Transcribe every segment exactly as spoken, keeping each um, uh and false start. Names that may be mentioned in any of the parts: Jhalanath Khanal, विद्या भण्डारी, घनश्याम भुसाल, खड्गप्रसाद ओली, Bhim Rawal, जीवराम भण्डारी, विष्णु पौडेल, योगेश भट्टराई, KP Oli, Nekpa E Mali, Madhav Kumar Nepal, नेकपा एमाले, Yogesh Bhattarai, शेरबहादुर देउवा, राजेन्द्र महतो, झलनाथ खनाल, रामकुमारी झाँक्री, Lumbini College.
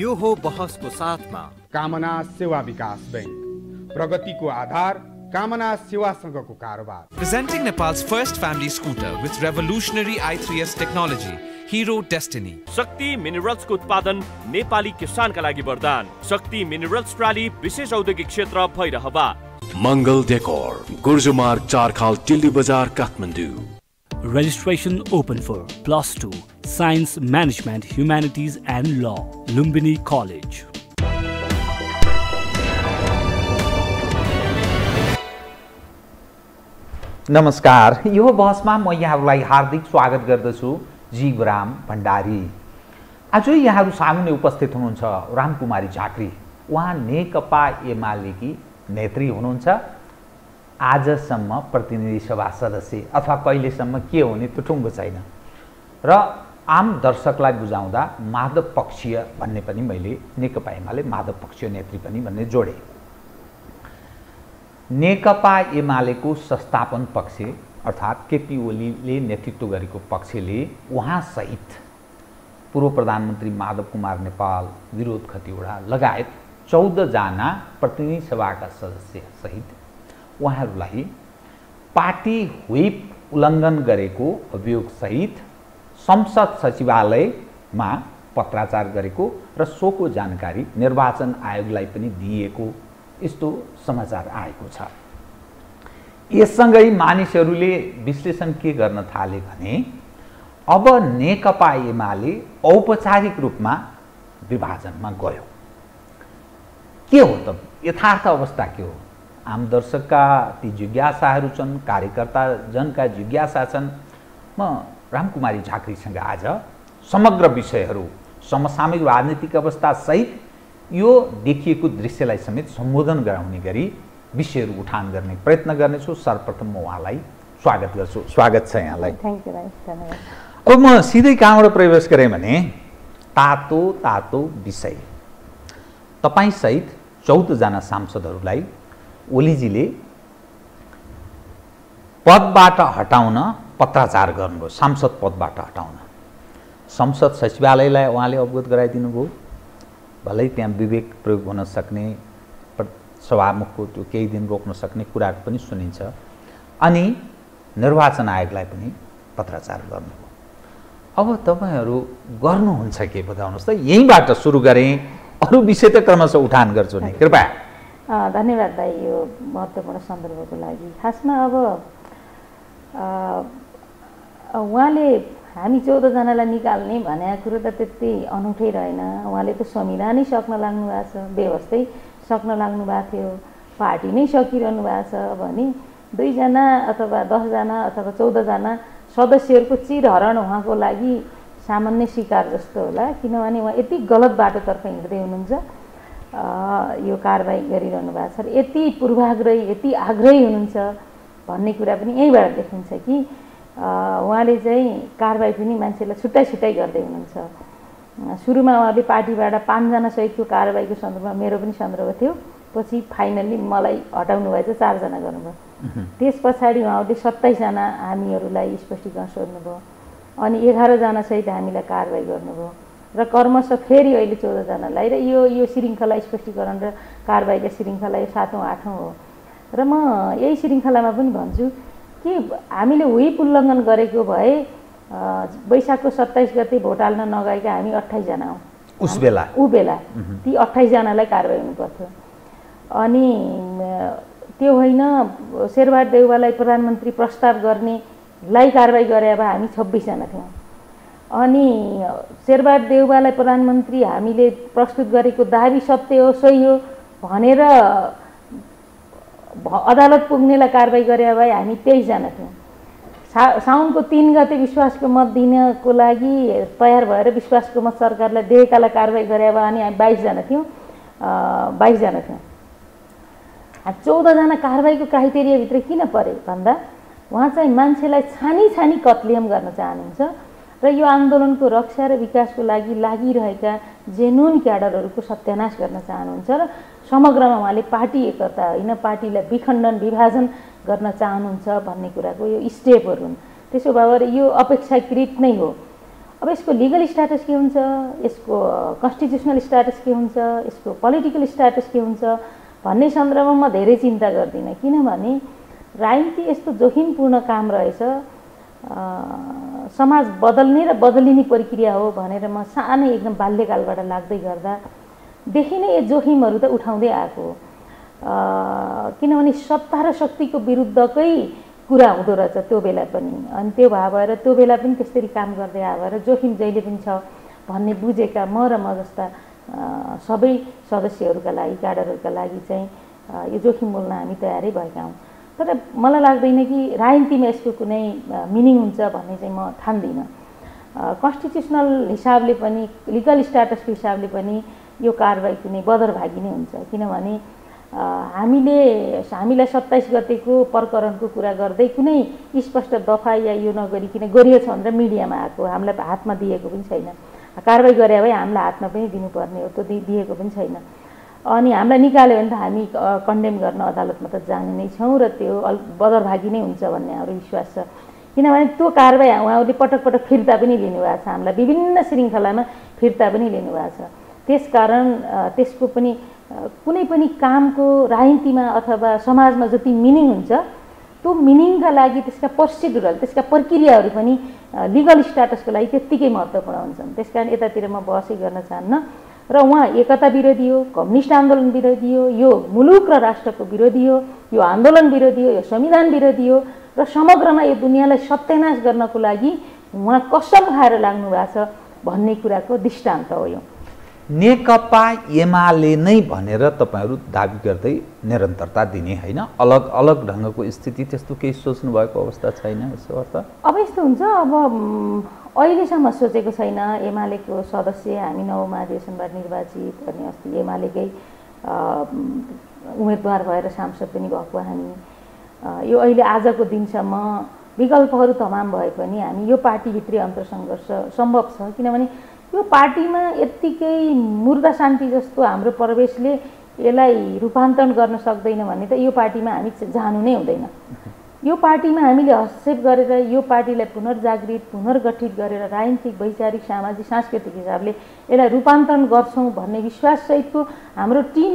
यो हो बहस को साथमा कामना सेवा विकास बैंक, प्रगति को आधार कामना सेवा संघको कारोबार। Presenting Nepal's first family scooter with revolutionary I three S technology, Hero Destiny. Shakti minerals को उत्पादन नेपाली किसान का लागि वरदान। शक्ति मिनरल्स प्राली विशेष औद्योगिक क्षेत्र भइरहबा। मंगल डेकोर, गुर्जुमार्ग चारखाल टिल्ली बजार Kathmandu. Registration open for Plus Two Science, Management, Humanities and Law, Lumbini College. नमस्कार, यो बहसमा म यहाँहरूलाई हार्दिक स्वागत गर्दछु। जीवराम भण्डारी आज यहाँहरू सामुने उपस्थित हुनुहुन्छ। रामकुमारी झाँक्री उहाँ नेकपा एमालेकी नेत्री हुनुहुन्छ। आजसम्म प्रतिनिधि सभा सदस्य अथवा कहिलेसम्म के हुने त्यो टुङ्गो छैन र आम दर्शकलाई बुझाउँदा माधव पक्षीय भन्ने पनि मैले नेकपा एमाले माधव पक्षीय नेत्री पनि भन्ने जोडे। नेकपा एमालेको संस्थापन पक्ष अर्थात् केपी ओलीले नेतृत्व गरेको पक्षले उहाँसहित पूर्व प्रधानमन्त्री माधव कुमार नेपाल, विरोध खतिवडा लगायत चौध जना प्रतिनिधि सभाका सदस्य सहित उहाँहरूलाई पार्टी व्हिप उल्लङ्घन गरेको अभियोग सहित संसद सचिवालयमा पत्राचार गरेको र सोको जानकारी निर्वाचन आयोगलाई पनि दिएको यस्तो समाचार आएको छ। यससँगै मानिसहरूले विश्लेषण के गर्न थाले भने अब नेकपा एमाले औपचारिक रूपमा विभाजनमा गयो। के हो त यथार्थ अवस्था के हो? आम दर्शकका ती जिज्ञासाहरू छन्, कार्यकर्ता जनका जिज्ञासा छन्। म रामकुमारी झाँक्रीसँग आज समग्र विषयहरू समसामयिक राजनीतिक अवस्था सहित यो देखिएको दृश्यलाई समेत सम्बोधन गराउने गरी विषयहरू उठान गर्ने प्रयत्न गर्नेछु। सर्वप्रथम म उहाँलाई स्वागत गर्छु। स्वागत छ यहाँलाई। थ्यांक यू भाइ, धन्यवाद। अब म सिधै कहाँबाट प्रवेश गरेँ भने तातो तातो विषय तपाईंसहित चौधजना सांसदहरूलाई ओलीजीले पदबाट हटाउन पत्राचार गर्नुभयो। सांसद पदबाट हटाउन संसद सचिवालयलाई उहाँले अवगत गराइदिनु भयो। भलै त्यहाँ विवेक प्रयोग हुन सक्ने, सभामुखको त्यो केही दिन रोक्न सक्ने कुरा पनि सुनिन्छ। अनि निर्वाचन आयोगलाई पनि पत्राचार गर्नुभयो। अब तपाईँहरू गर्नुहुन्छ के बताउनुहोस् त। यहीँबाट सुरु गरेँ, अरू विषय त क्रमशः उठान गर्छु नि। कृपया। धन्यवाद भाइ यो महत्त्वपूर्ण सन्दर्भको लागि। खासमा अब उहाँले हामी चौधजनालाई निकाल्ने भन्ने कुरो त त्यति अनौठै रहेन। उहाँले त संविधानै सक्न लाग्नु भएको छ, व्यवस्थै सक्न लाग्नु भएको थियो, पार्टी नै सकिरहनु भएको छ भने दुईजना अथवा दसजना अथवा चौधजना सदस्यहरूको चिरहरण उहाँको लागि सामान्य शिकार जस्तो होला। किनभने उहाँ यति गलत बाटोतर्फ हिँड्दै हुनुहुन्छ, यो कारबाही गरिरहनु भएको छ, यति पूर्वाग्रही यति आग्रही हुनुहुन्छ भन्ने कुरा पनि यहीँबाट देखिन्छ कि उहाँले चाहिँ कारबाही पनि मान्छेलाई छुट्टाइ छुट्टाइ गर्दै हुनुहुन्छ। सुरुमा उहाँले पार्टीबाट पाँचजना सहितको कारबाहीको सन्दर्भमा मेरो पनि सन्दर्भ थियो, पछि फाइनल्ली मलाई हटाउनु भएछ, चारजना गर्नुभयो। त्यस पछाडि उहाँले सत्ताइसजना हामीहरूलाई स्पष्टीकरण सोध्नुभयो, अनि एघारजना सहित हामीलाई कारबाही गर्नुभयो र कर्मशः फेरि अहिले चौधजनालाई र यो यो श्रृङ्खला स्पष्टीकरण र कारबाहीका श्रृङ्खला यो सातौँ आठौँ हो। र म यही श्रृङ्खलामा पनि भन्छु कि हामीले व्हिप उल्लङ्घन गरेको भए वैशाखको सत्ताइस गते भोट हाल्न नगएका हामी अट्ठाइसजना हौँ। उस बेला ऊ बेला ती अट्ठाइसजनालाई कारबाही हुनु पर्थ्यो। अनि त्यो होइन, शेरबहादुर देउवालाई प्रधानमन्त्री प्रस्ताव गर्नेलाई कारबाही गरे भए हामी छब्बिसजना थियौँ। अनि शेरबहादुर देउवालाई प्रधानमन्त्री हामीले प्रस्तुत गरेको दाबी सत्य हो, सही हो भनेर अदालत पुग्नेलाई कारबाही गरे भए हामी तेइसजना थियौँ। सा साउनको तीन गते विश्वासको मत दिनको लागि तयार भएर विश्वासको मत सरकारलाई दिएकालाई कारबाही गरे भए अनि हामी बाइसजना थियौँ बाइसजना थियौँ चौधजना कारबाहीको क्राइटेरियाभित्र किन परे भन्दा उहाँ चाहिँ मान्छेलाई छानी छानी कत्लेम गर्न चाहनुहुन्छ र यो आन्दोलनको रक्षा र विकासको लागि लागिरहेका जेन्युन क्याडरहरूको सत्यानाश गर्न चाहनुहुन्छ र समग्रमा उहाँले पार्टी एकता होइन पार्टीलाई विखण्डन विभाजन गर्न चाहनुहुन्छ भन्ने कुराको यो स्टेपहरू हुन्। त्यसो भए यो अपेक्षाकृत नै हो। अब इसको लीगल स्टैटस के हुन्छ, इसको कन्स्टिट्युशनल स्टैटस के हुन्छ, इसको पोलिटिकल स्टैटस के हुन्छ भन्ने सन्दर्भमा म धेरै चिन्ता गर्दिनँ, किनभने राजनीति यस्तो जोखिमपूर्ण काम रहेछ, समाज बदल्ने र बदलिने प्रक्रिया हो भनेर म सानै एकदम बाल्यकालबाट लाग्दै गर्दा देखि नै यो जोखिमहरू त उठाउँदै आएको, किनभने सत्ता र शक्तिको विरुद्धकै कुरा हुँदो रहेछ त्यो बेला पनि। अनि त्यो भएर त्यो बेला पनि त्यसरी काम गर्दै आएर जोखिम जहिले पनि छ भन्ने बुझेका म र म जस्ता सबै सदस्यहरूका लागि, क्याडरहरूका लागि चाहिँ यो जोखिम बोल्न हामी तयारै भएका हौँ। तर मलाई लाग्दैन कि राजनीतिमा यसको कुनै मिनिङ हुन्छ भन्ने चाहिँ म ठान्दिनँ। कन्स्टिट्युसनल हिसाबले पनि, लिगल स्ट्याटसको हिसाबले पनि यो कारबाही कुनै बदरभागी नै हुन्छ, किनभने हामीले हामीलाई सत्ताइस गतेको प्रकरणको कुरा गर्दै कुनै स्पष्ट दफा या यो नगरिकन गरिएछ भनेर मिडियामा आएको, हामीलाई हातमा दिएको पनि छैन, कारबाही गरे भए हामीलाई हातमा पनि दिनुपर्ने हो, त्यो दिएको पनि छैन। अनि हामीलाई निकाल्यो भने त हामी कन्डेम गर्न अदालतमा त जाने नै छौँ र त्यो बदरभागी नै हुन्छ भन्ने हाम्रो विश्वास छ, किनभने त्यो कारबाही उहाँहरूले पटक पटक फिर्ता पनि लिनुभएको छ, हामीलाई विभिन्न श्रृङ्खलामा फिर्ता पनि लिनुभएको छ। त्यसकारण त्यसको पनि कुनै पनि कामको राजनीतिमा अथवा समाजमा जति मिनिङ हुन्छ त्यो मिनिङका लागि त्यसका प्रोसिड्युरल, त्यसका प्रक्रियाहरू पनि लिगल स्ट्याटसको लागि त्यत्तिकै महत्त्वपूर्ण हुन्छन्। त्यसकारण यतातिर म बहसै गर्न चाहन्न र उहाँ एकता विरोधी हो, कम्युनिस्ट आन्दोलन विरोधी हो, यो मुलुक र राष्ट्रको विरोधी हो, यो आन्दोलन विरोधी हो, यो संविधान विरोधी हो र समग्रमा यो दुनियाँलाई सत्यानाश गर्नको लागि उहाँ कसम खाएर लाग्नु भएको छ भन्ने कुराको दृष्टान्त हो यो। नेकपा एमाले नै भनेर तपाईहरू दाबी गर्दै निरन्तरता दिने हैन, अलग अलग ढङ्गको स्थिति त्यस्तो केही सोच्नु भएको अवस्था छैन यसो अर्थ? अब यस्तो हुन्छ, अब अहिलेसम्म सोचेको छैन। एमालेको सदस्य हामी नौ महाधिवेशनबाट निर्वाचित गर्ने, अस्ति एमालेकै उम्मेदवार भएर सांसद पनि भएको हामी, यो अहिले आजको दिनसम्म विकल्पहरू तमाम भए पनि हामी यो पार्टीभित्रै अन्तरसङ्घर्ष सम्भव छ, किनभने यो पार्टीमा यत्तिकै मुर्दा शान्ति जस्तो हाम्रो प्रवेशले यसलाई रूपान्तरण गर्न सक्दैन भने त यो पार्टीमा हामी जानु नै हुँदैन। यो पार्टीमा हामीले हस्तक्षेप गरेर यो पार्टीलाई पुनर्जागृत, पुनर्गठित गरेर राजनीतिक, वैचारिक, सामाजिक, सांस्कृतिक हिसाबले यसलाई रूपान्तरण गर्छौँ भन्ने विश्वाससहितको हाम्रो टिम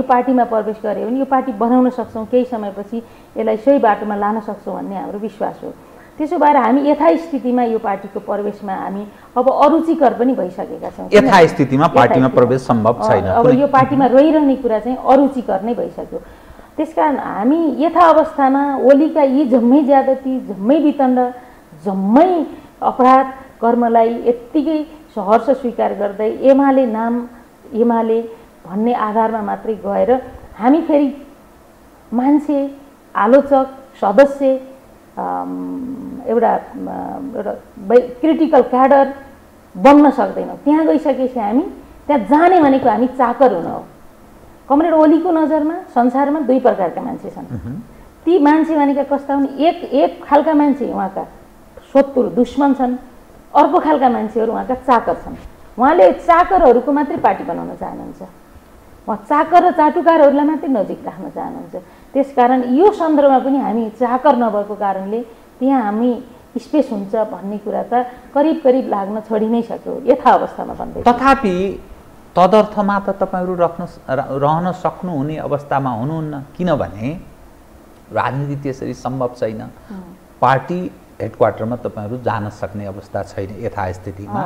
यो पार्टीमा प्रवेश गऱ्यो भने यो पार्टी बनाउन सक्छौँ, केही समयपछि यसलाई सही बाटोमा लान सक्छौँ भन्ने हाम्रो विश्वास हो। त्यसो भएर हामी यथास्थितिमा यो पार्टीको प्रवेशमा हामी अब अरुचिकर पनि भइसकेका छौँ, यथास्थितिमा पार्टीमा प्रवेश सम्भव छैन, अब यो पार्टीमा रहिरहने कुरा चाहिँ अरुचिकर नै भइसक्यो। त्यसकारण हामी यथा अवस्थामा ओलीका यी जम्मै ज्यादती, जम्मै वितण्ड, जम्मै अपराध कर्मलाई यत्तिकै सहर्ष स्वीकार गर्दै एमाले नाम एमाले भन्ने आधारमा मात्रै गएर हामी फेरि मान्छे, आलोचक, सदस्य, एउटा एउटा क्रिटिकल क्याडर बन्न सक्दैनौँ। त्यहाँ गइसकेपछि हामी त्यहाँ जाने भनेको हामी चाकर हुन हो। कमरेड ओलीको नजरमा संसारमा दुई प्रकारका मान्छे छन्, ती मान्छे भनेका कस्ता हुन्, एक एक खालका मान्छे उहाँका शत्रु, दुश्मन छन्, अर्को खालका मान्छेहरू उहाँका चाकर छन्। उहाँले चाकरहरूको मात्रै पार्टी बनाउन चाहनुहुन्छ, उहाँ चाकर र चाटुकारहरूलाई मात्रै नजिक राख्न चाहनुहुन्छ। त्यसकारण यो सन्दर्भमा पनि हामी चाकर नभएको कारणले त्यहाँ हामी स्पेस हुन्छ भन्ने कुरा त करिब करिब लाग्न छोडि नै सक्यो यथा अवस्थामा भन्दै। तथापि तदर्थमा त तपाईँहरू राख्न रहन सक्नुहुने अवस्थामा हुनुहुन्न, किनभने राजनीति त्यसरी सम्भव छैन, पार्टी हेडक्वार्टरमा तपाईँहरू जान सक्ने अवस्था छैन यथास्थितिमा।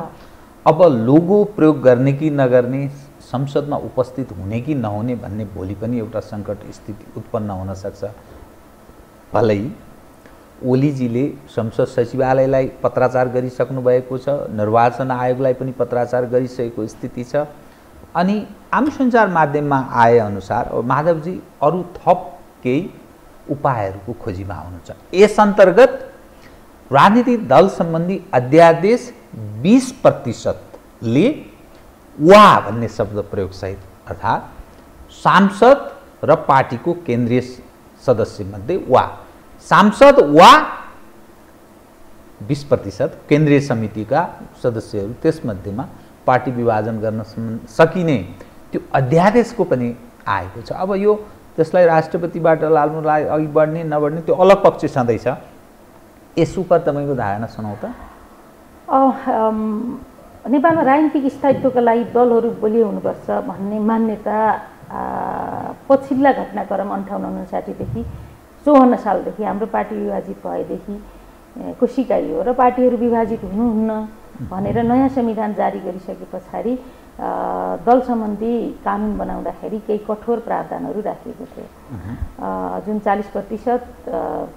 अब लोगो प्रयोग गर्ने कि नगर्ने, संसदमा उपस्थित हुने कि नहुने भन्ने भोलि पनि एउटा सङ्कट स्थिति उत्पन्न हुन सक्छ। भलै ओलीजीले संसद सचिवालयलाई पत्राचार गरिसक्नु भएको छ, निर्वाचन आयोगलाई पनि पत्राचार गरिसकेको स्थिति छ, अनि आम सञ्चार माध्यममा आएअनुसार अब माधवजी अरू थप केही उपायहरूको खोजीमा हुनुहुन्छ। यस अन्तर्गत राजनीतिक दल सम्बन्धी अध्यादेश बीस प्रतिशतले वा भन्ने शब्द प्रयोगसहित अर्थात् सांसद र पार्टीको केन्द्रीय सदस्यमध्ये वा सांसद वा बीस प्रतिशत केन्द्रीय समितिका सदस्यहरू त्यसमध्येमा पार्टी विभाजन गर्न सकिने त्यो अध्यादेशको पनि आएको छ। अब यो त्यसलाई राष्ट्रपतिबाट लाल्नुलाई अघि बढ्ने नबढ्ने त्यो अलग पक्ष छँदैछ, यसो पर तपाईँको धारणा सुनाउ त। नेपालमा राजनीतिक स्थायित्वका लागि दलहरू बलियो हुनुपर्छ भन्ने मान्यता पछिल्ला घटनाक्रम अन्ठाउन्न उनसाठी देखि चौवन्न सालदेखि हाम्रो पार्टी विभाजित भएदेखि कोसिकाई हो र पार्टीहरू विभाजित हुनुहुन्न भनेर नयाँ संविधान जारी गरिसके पछाडि दल सम्बन्धी कानुन बनाउँदाखेरि केही कठोर प्रावधानहरू राखिएको थियो जुन चालीस प्रतिशत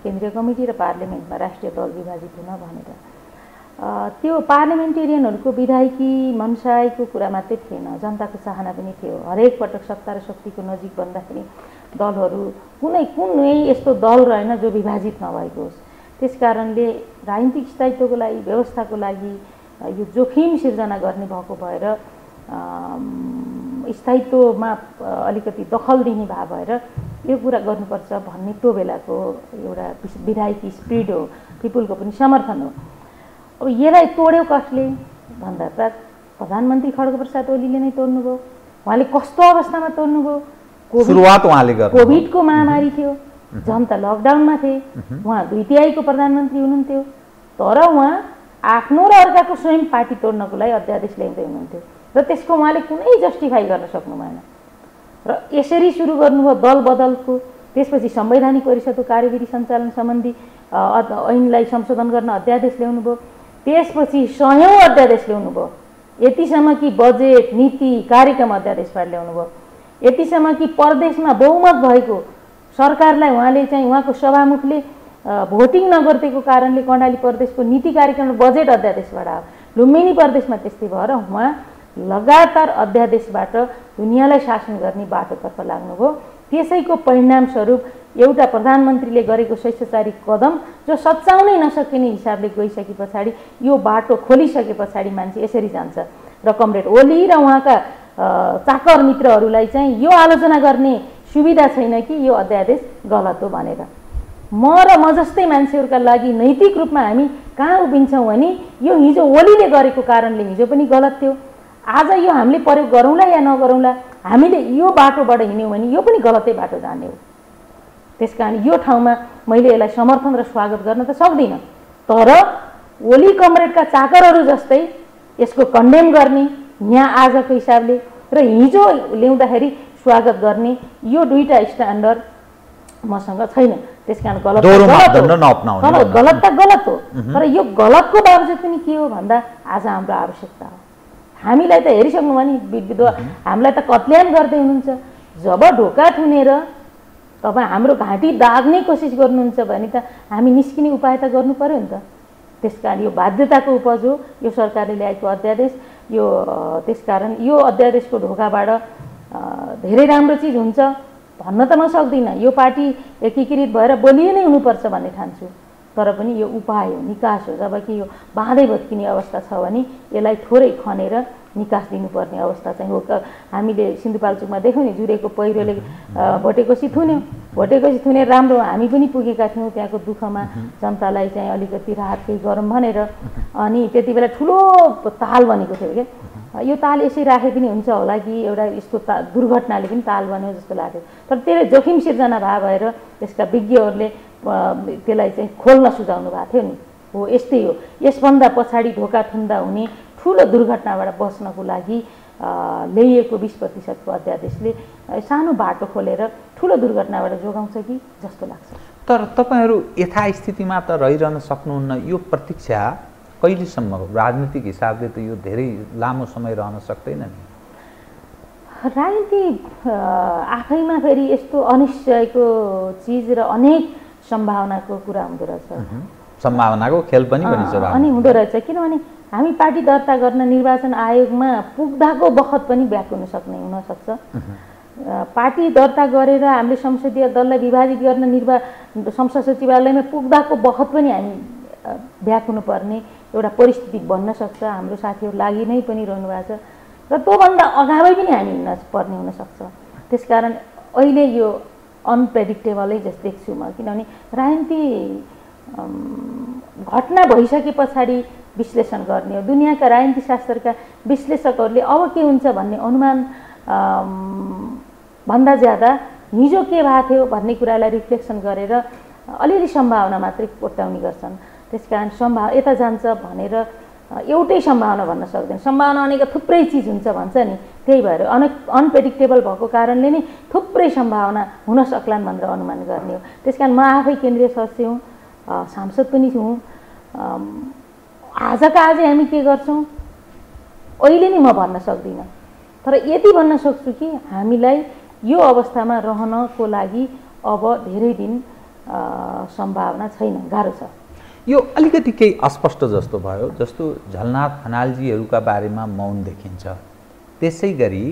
केन्द्रीय कमिटी र पार्लियामेन्टमा राष्ट्रिय दल विभाजित हुन भनेर त्यो पार्लियामेन्टेरियनहरूको विधायकी मनसायको कुरा मात्रै थिएन, जनताको चाहना पनि थियो। हरेक पटक सत्ता र शक्तिको नजिक भन्दाखेरि दलहरू कुनै कुनै यस्तो दल रहेन जो विभाजित नभएको होस्। त्यसकारणले राजनीतिक स्थायित्वको लागि व्यवस्थाको लागि यो जोखिम सिर्जना गर्ने भएको भएर स्थायित्वमा अलिकति दखल दिने भए भएर यो कुरा गर्नुपर्छ भन्ने त्यो बेलाको एउटा विधायकी स्पिड हो, पिपुलको पनि समर्थन हो। अब यसलाई तोड्यो कसले भन्दा त प्रधानमन्त्री खड्गप्रसाद ओलीले नै तोड्नुभयो। उहाँले कस्तो अवस्थामा तोड्नुभयो? कोभिडको महामारी थियो, जनता लकडाउनमा थिए, उहाँ दुई तिहाईको प्रधानमन्त्री हुनुहुन्थ्यो, तर उहाँ आफ्नो र अर्काको स्वयं पार्टी तोड्नको लागि अध्यादेश ल्याउँदै हुनुहुन्थ्यो र त्यसको उहाँले कुनै जस्टिफाई गर्न सक्नु भएन र यसरी सुरु गर्नुभयो दल बदलको। त्यसपछि संवैधानिक परिषदको कार्यविधि सञ्चालन सम्बन्धी ऐनलाई संशोधन गर्न अध्यादेश ल्याउनुभयो, त्यसपछि सयौं अध्यादेश ल्याउनुभयो, यतिसम्म कि बजेट नीति कार्यक्रम अध्यादेशबाट ल्याउनुभयो, यतिसम्म कि प्रदेशमा बहुमत भएको सरकारलाई उहाँले चाहिँ उहाँको सभामुखले भोटिङ नगर्दिएको कारणले कर्णाली प्रदेशको नीति कार्यक्रम बजेट अध्यादेशबाट आयो। लुम्बिनी प्रदेशमा त्यस्तै भएर उहाँ लगातार अध्यादेशबाट दुनियाँलाई शासन गर्ने बाटोतर्फ लाग्नुभयो। त्यसैको परिणामस्वरूप एउटा प्रधानमन्त्रीले गरेको स्वेच्छाचारी कदम जो सच्याउनै नसकिने हिसाबले गइसके पछाडि यो बाटो खोलिसके पछाडि मान्छे यसरी जान्छ र कमरेड ओली र उहाँका चाकर मित्रहरूलाई चाहिँ यो आलोचना गर्ने सुविधा छैन कि यो अध्यादेश गलत हो भनेर। म र म जस्तै मान्छेहरूका लागि नैतिक रूपमा हामी कहाँ उभिन्छौँ भने यो हिजो ओलीले गरेको कारणले हिजो पनि गलत थियो, आज यो हामीले प्रयोग गरौँला या नगरौँला, हामीले यो बाटोबाट हिँड्यौँ भने यो पनि गलतै बाटो जाने हो। त्यस कारण यो ठाउँमा मैले यसलाई समर्थन र स्वागत गर्न त सक्दिनँ, तर ओली कमरेडका चाकरहरू जस्तै यसको कन्डेम गर्ने यहाँ आजको हिसाबले र हिजो ल्याउँदाखेरि स्वागत गर्ने यो दुईटा स्ट्यान्डर्ड मसँग छैन। त्यस कारण गलत गलत त गलत हो, तर यो गलतको बावजुद पनि के हो भन्दा आज हाम्रो आवश्यकता हो। हामीलाई त हेरिसक्नु भने हामीलाई त कत्ल्यान गर्दै हुनुहुन्छ, जब ढोका थुनेर तपाईँ हाम्रो घाँटी दाग्ने कोसिस गर्नुहुन्छ भने त हामी निस्किने उपाय त गर्नु पऱ्यो नि त। त्यसकारण यो बाध्यताको उपज हो यो सरकारले ल्याएको अध्यादेश। यो त्यसकारण यो अध्यादेशको ढोकाबाट धेरै राम्रो चिज हुन्छ भन्न त म सक्दिनँ, यो पार्टी एकीकृत भएर बलियो नै हुनुपर्छ भन्ने ठान्छु, तर पनि यो उपाय हो, निकास हो। जबकि यो बाँधै भत्किने अवस्था छ भने यसलाई थोरै खनेर निकास दिनुपर्ने अवस्था चाहिँ हो। हामीले सिन्धुपाल्चोकमा देख्यौँ नि, जुरेको पहिरोले भोटेकोसी थुन्यो, भोटेकोसी थुनेर राम्रो हामी पनि पुगेका थियौँ त्यहाँको दुःखमा, जनतालाई चाहिँ अलिकति राहत केही गरौँ भनेर। अनि त्यति बेला ठुलो ताल बनेको थियो क्या, यो ताल यसै राखे पनि हुन्छ होला कि एउटा यस्तो ता दुर्घटनाले पनि ताल बन्यो जस्तो लाग्यो, तर त्यसले जोखिम सिर्जना भए भएर यसका विज्ञहरूले त्यसलाई चाहिँ खोल्न सुझाउनु भएको थियो नि। हो यस्तै हो, यसभन्दा पछाडि ढोका थुन्दा हुने ठुलो दुर्घटनाबाट बस्नको लागि ल्याइएको बिस प्रतिशतको अध्यादेशले सानो बाटो खोलेर ठुलो दुर्घटनाबाट जोगाउँछ कि जस्तो लाग्छ। तर तपाईँहरू यथास्थितिमा त रहिरहन सक्नुहुन्न, यो प्रतीक्षा कहिलेसम्म? राजनीतिक हिसाबले त यो धेरै लामो समय रहन सक्दैन नि। राजनीति आफैमा फेरि यस्तो अनिश्चयको चिज र अनेक सम्भावनाको कुरा हुँदो रहेछ, सम्भावनाको खेल पनि भनिन्छ अनि हुँदो रहेछ। किनभने हामी पार्टी दर्ता गर्न निर्वाचन आयोगमा पुग्दाको बखत पनि ब्याकुन सक्ने हुनसक्छ, पार्टी दर्ता गरेर हामीले संसदीय दललाई विभाजित गर्न निर्वा संसद सचिवालयमा पुग्दाको बखत पनि हामी ब्याकुनु पर्ने एउटा परिस्थिति बन्न सक्छ। हाम्रो साथीहरू लागि नै पनि रहनु भएको छ र त्योभन्दा अगावै पनि हामी हिँड्न पर्ने हुनसक्छ। त्यसकारण अहिले यो अनप्रेडिक्टेबलै जस्तो देख्छु म, किनभने राजनीति घटना भइसके पछाडि विश्लेषण गर्ने हो। दुनियाँका राजनीति शास्त्रका विश्लेषकहरूले अब के हुन्छ भन्ने अनुमान भन्दा ज्यादा हिजो के भएको थियो भन्ने कुरालाई रिफ्लेक्सन गरेर अलिअलि सम्भावना मात्रै कोट्याउने गर्छन्। त्यसकारण सम्भाव यता जान्छ भनेर एउटै सम्भावना भन्न सक्दैन। सम्भावना भनेको थुप्रै चीज हुन्छ भन्छ नि, त्यही भएर अन अनप्रेडिक्टेबल भएको कारणले नै थुप्रै सम्भावना हुन सक्लान् भनेर अनुमान गर्ने हो। त्यसकारण म आफै केन्द्रीय सदस्य हुँ, सांसद पनि हुँ। आजका आज हामी के गर्छौं अहिले नि म भन्न सक्दिनँ, तर यति भन्न सक्छु कि हामीलाई यो अवस्थामा रहनको लागि अब धेरै दिन सम्भावना छैन, गाह्रो छ। यो अलिकति केही अस्पष्ट जस्तो भयो, जस्तो झलनाथ खनालजीहरूका बारेमा मौन देखिन्छ, त्यसै गरी